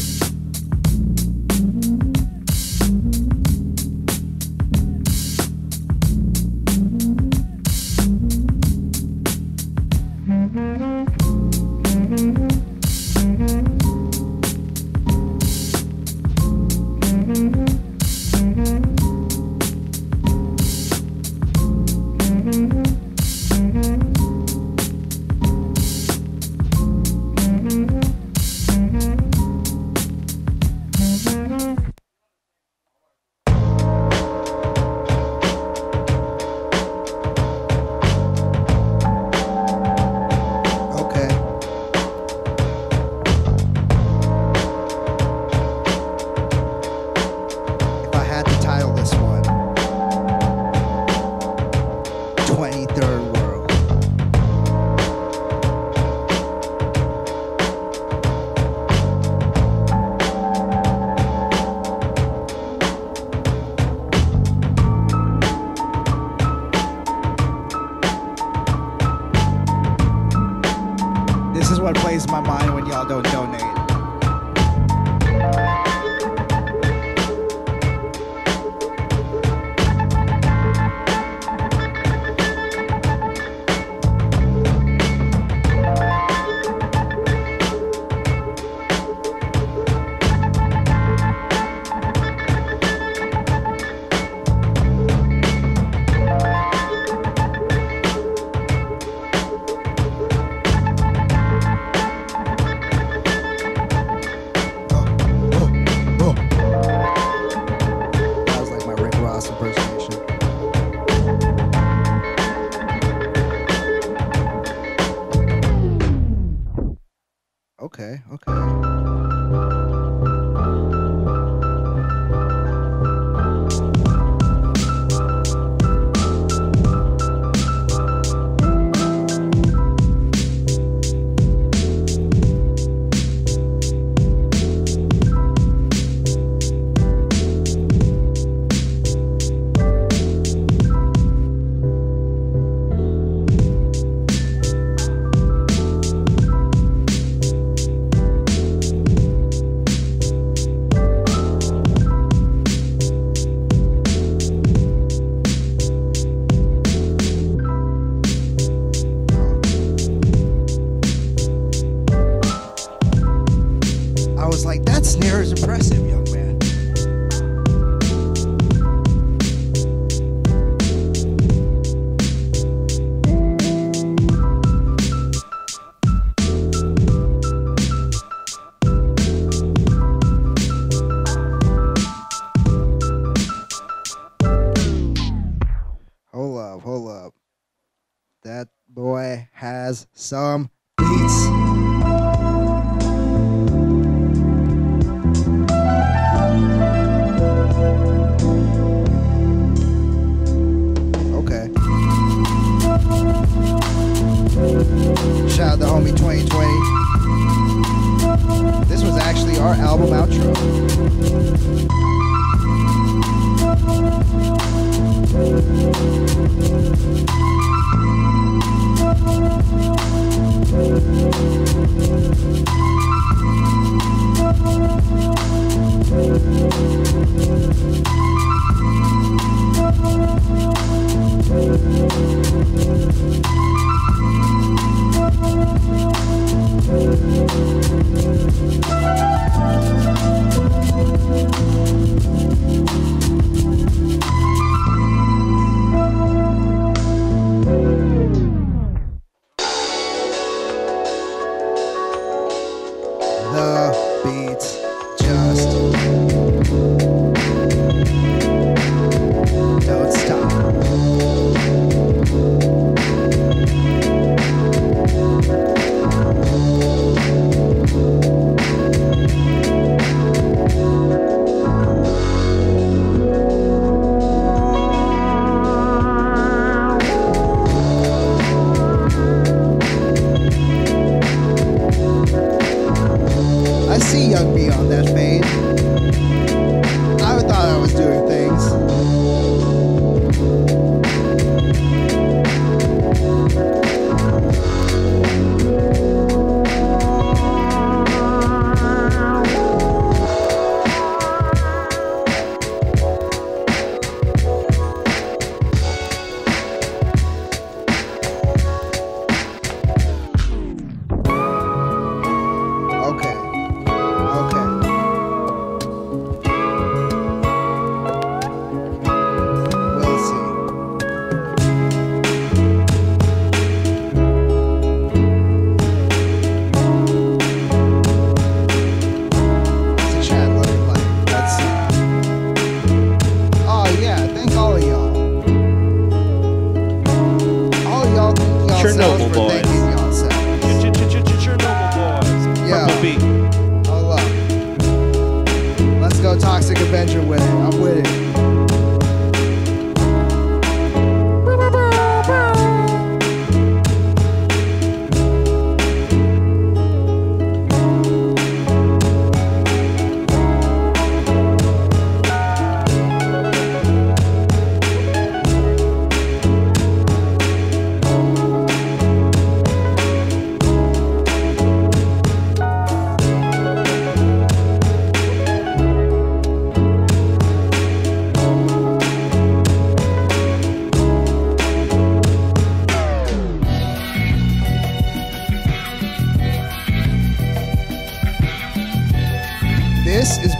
Some beats. Okay. Shout out to homie twenty twenty. This was actually our album outro. Thank you. your noble boys. Get your noble boys. Hold up. Let's go Toxic Avenger with it. I'm with it.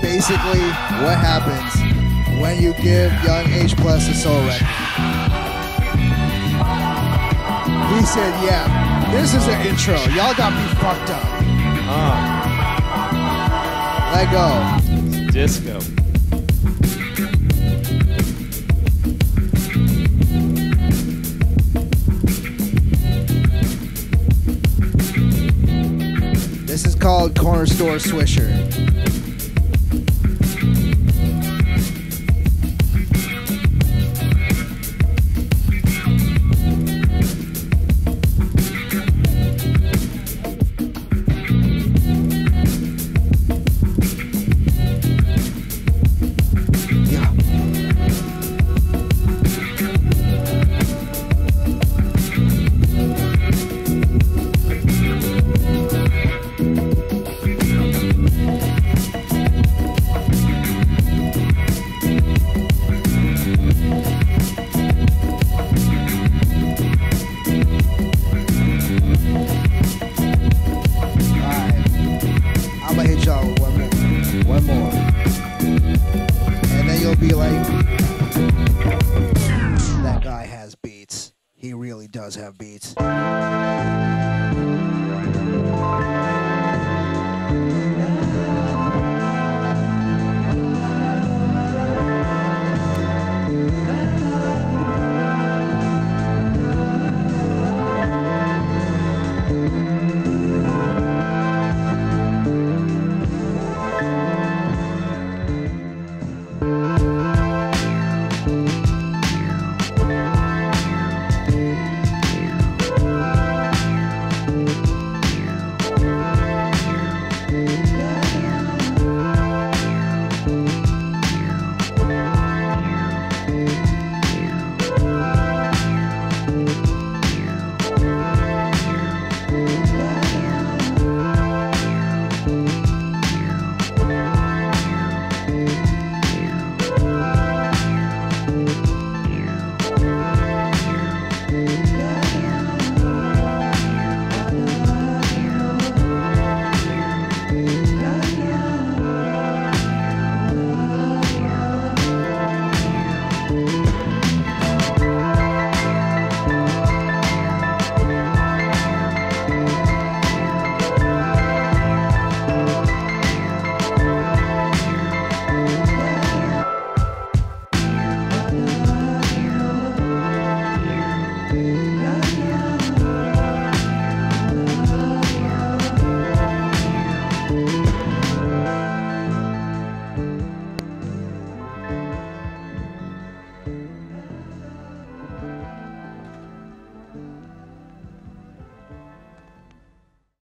Basically, what happens when you give Young H Plus a soul record? He said, yeah, this is an intro. Y'all got me fucked up. Uh, Let go. It's disco. This is called Corner Store Swisher. Have beats. He really does have beats.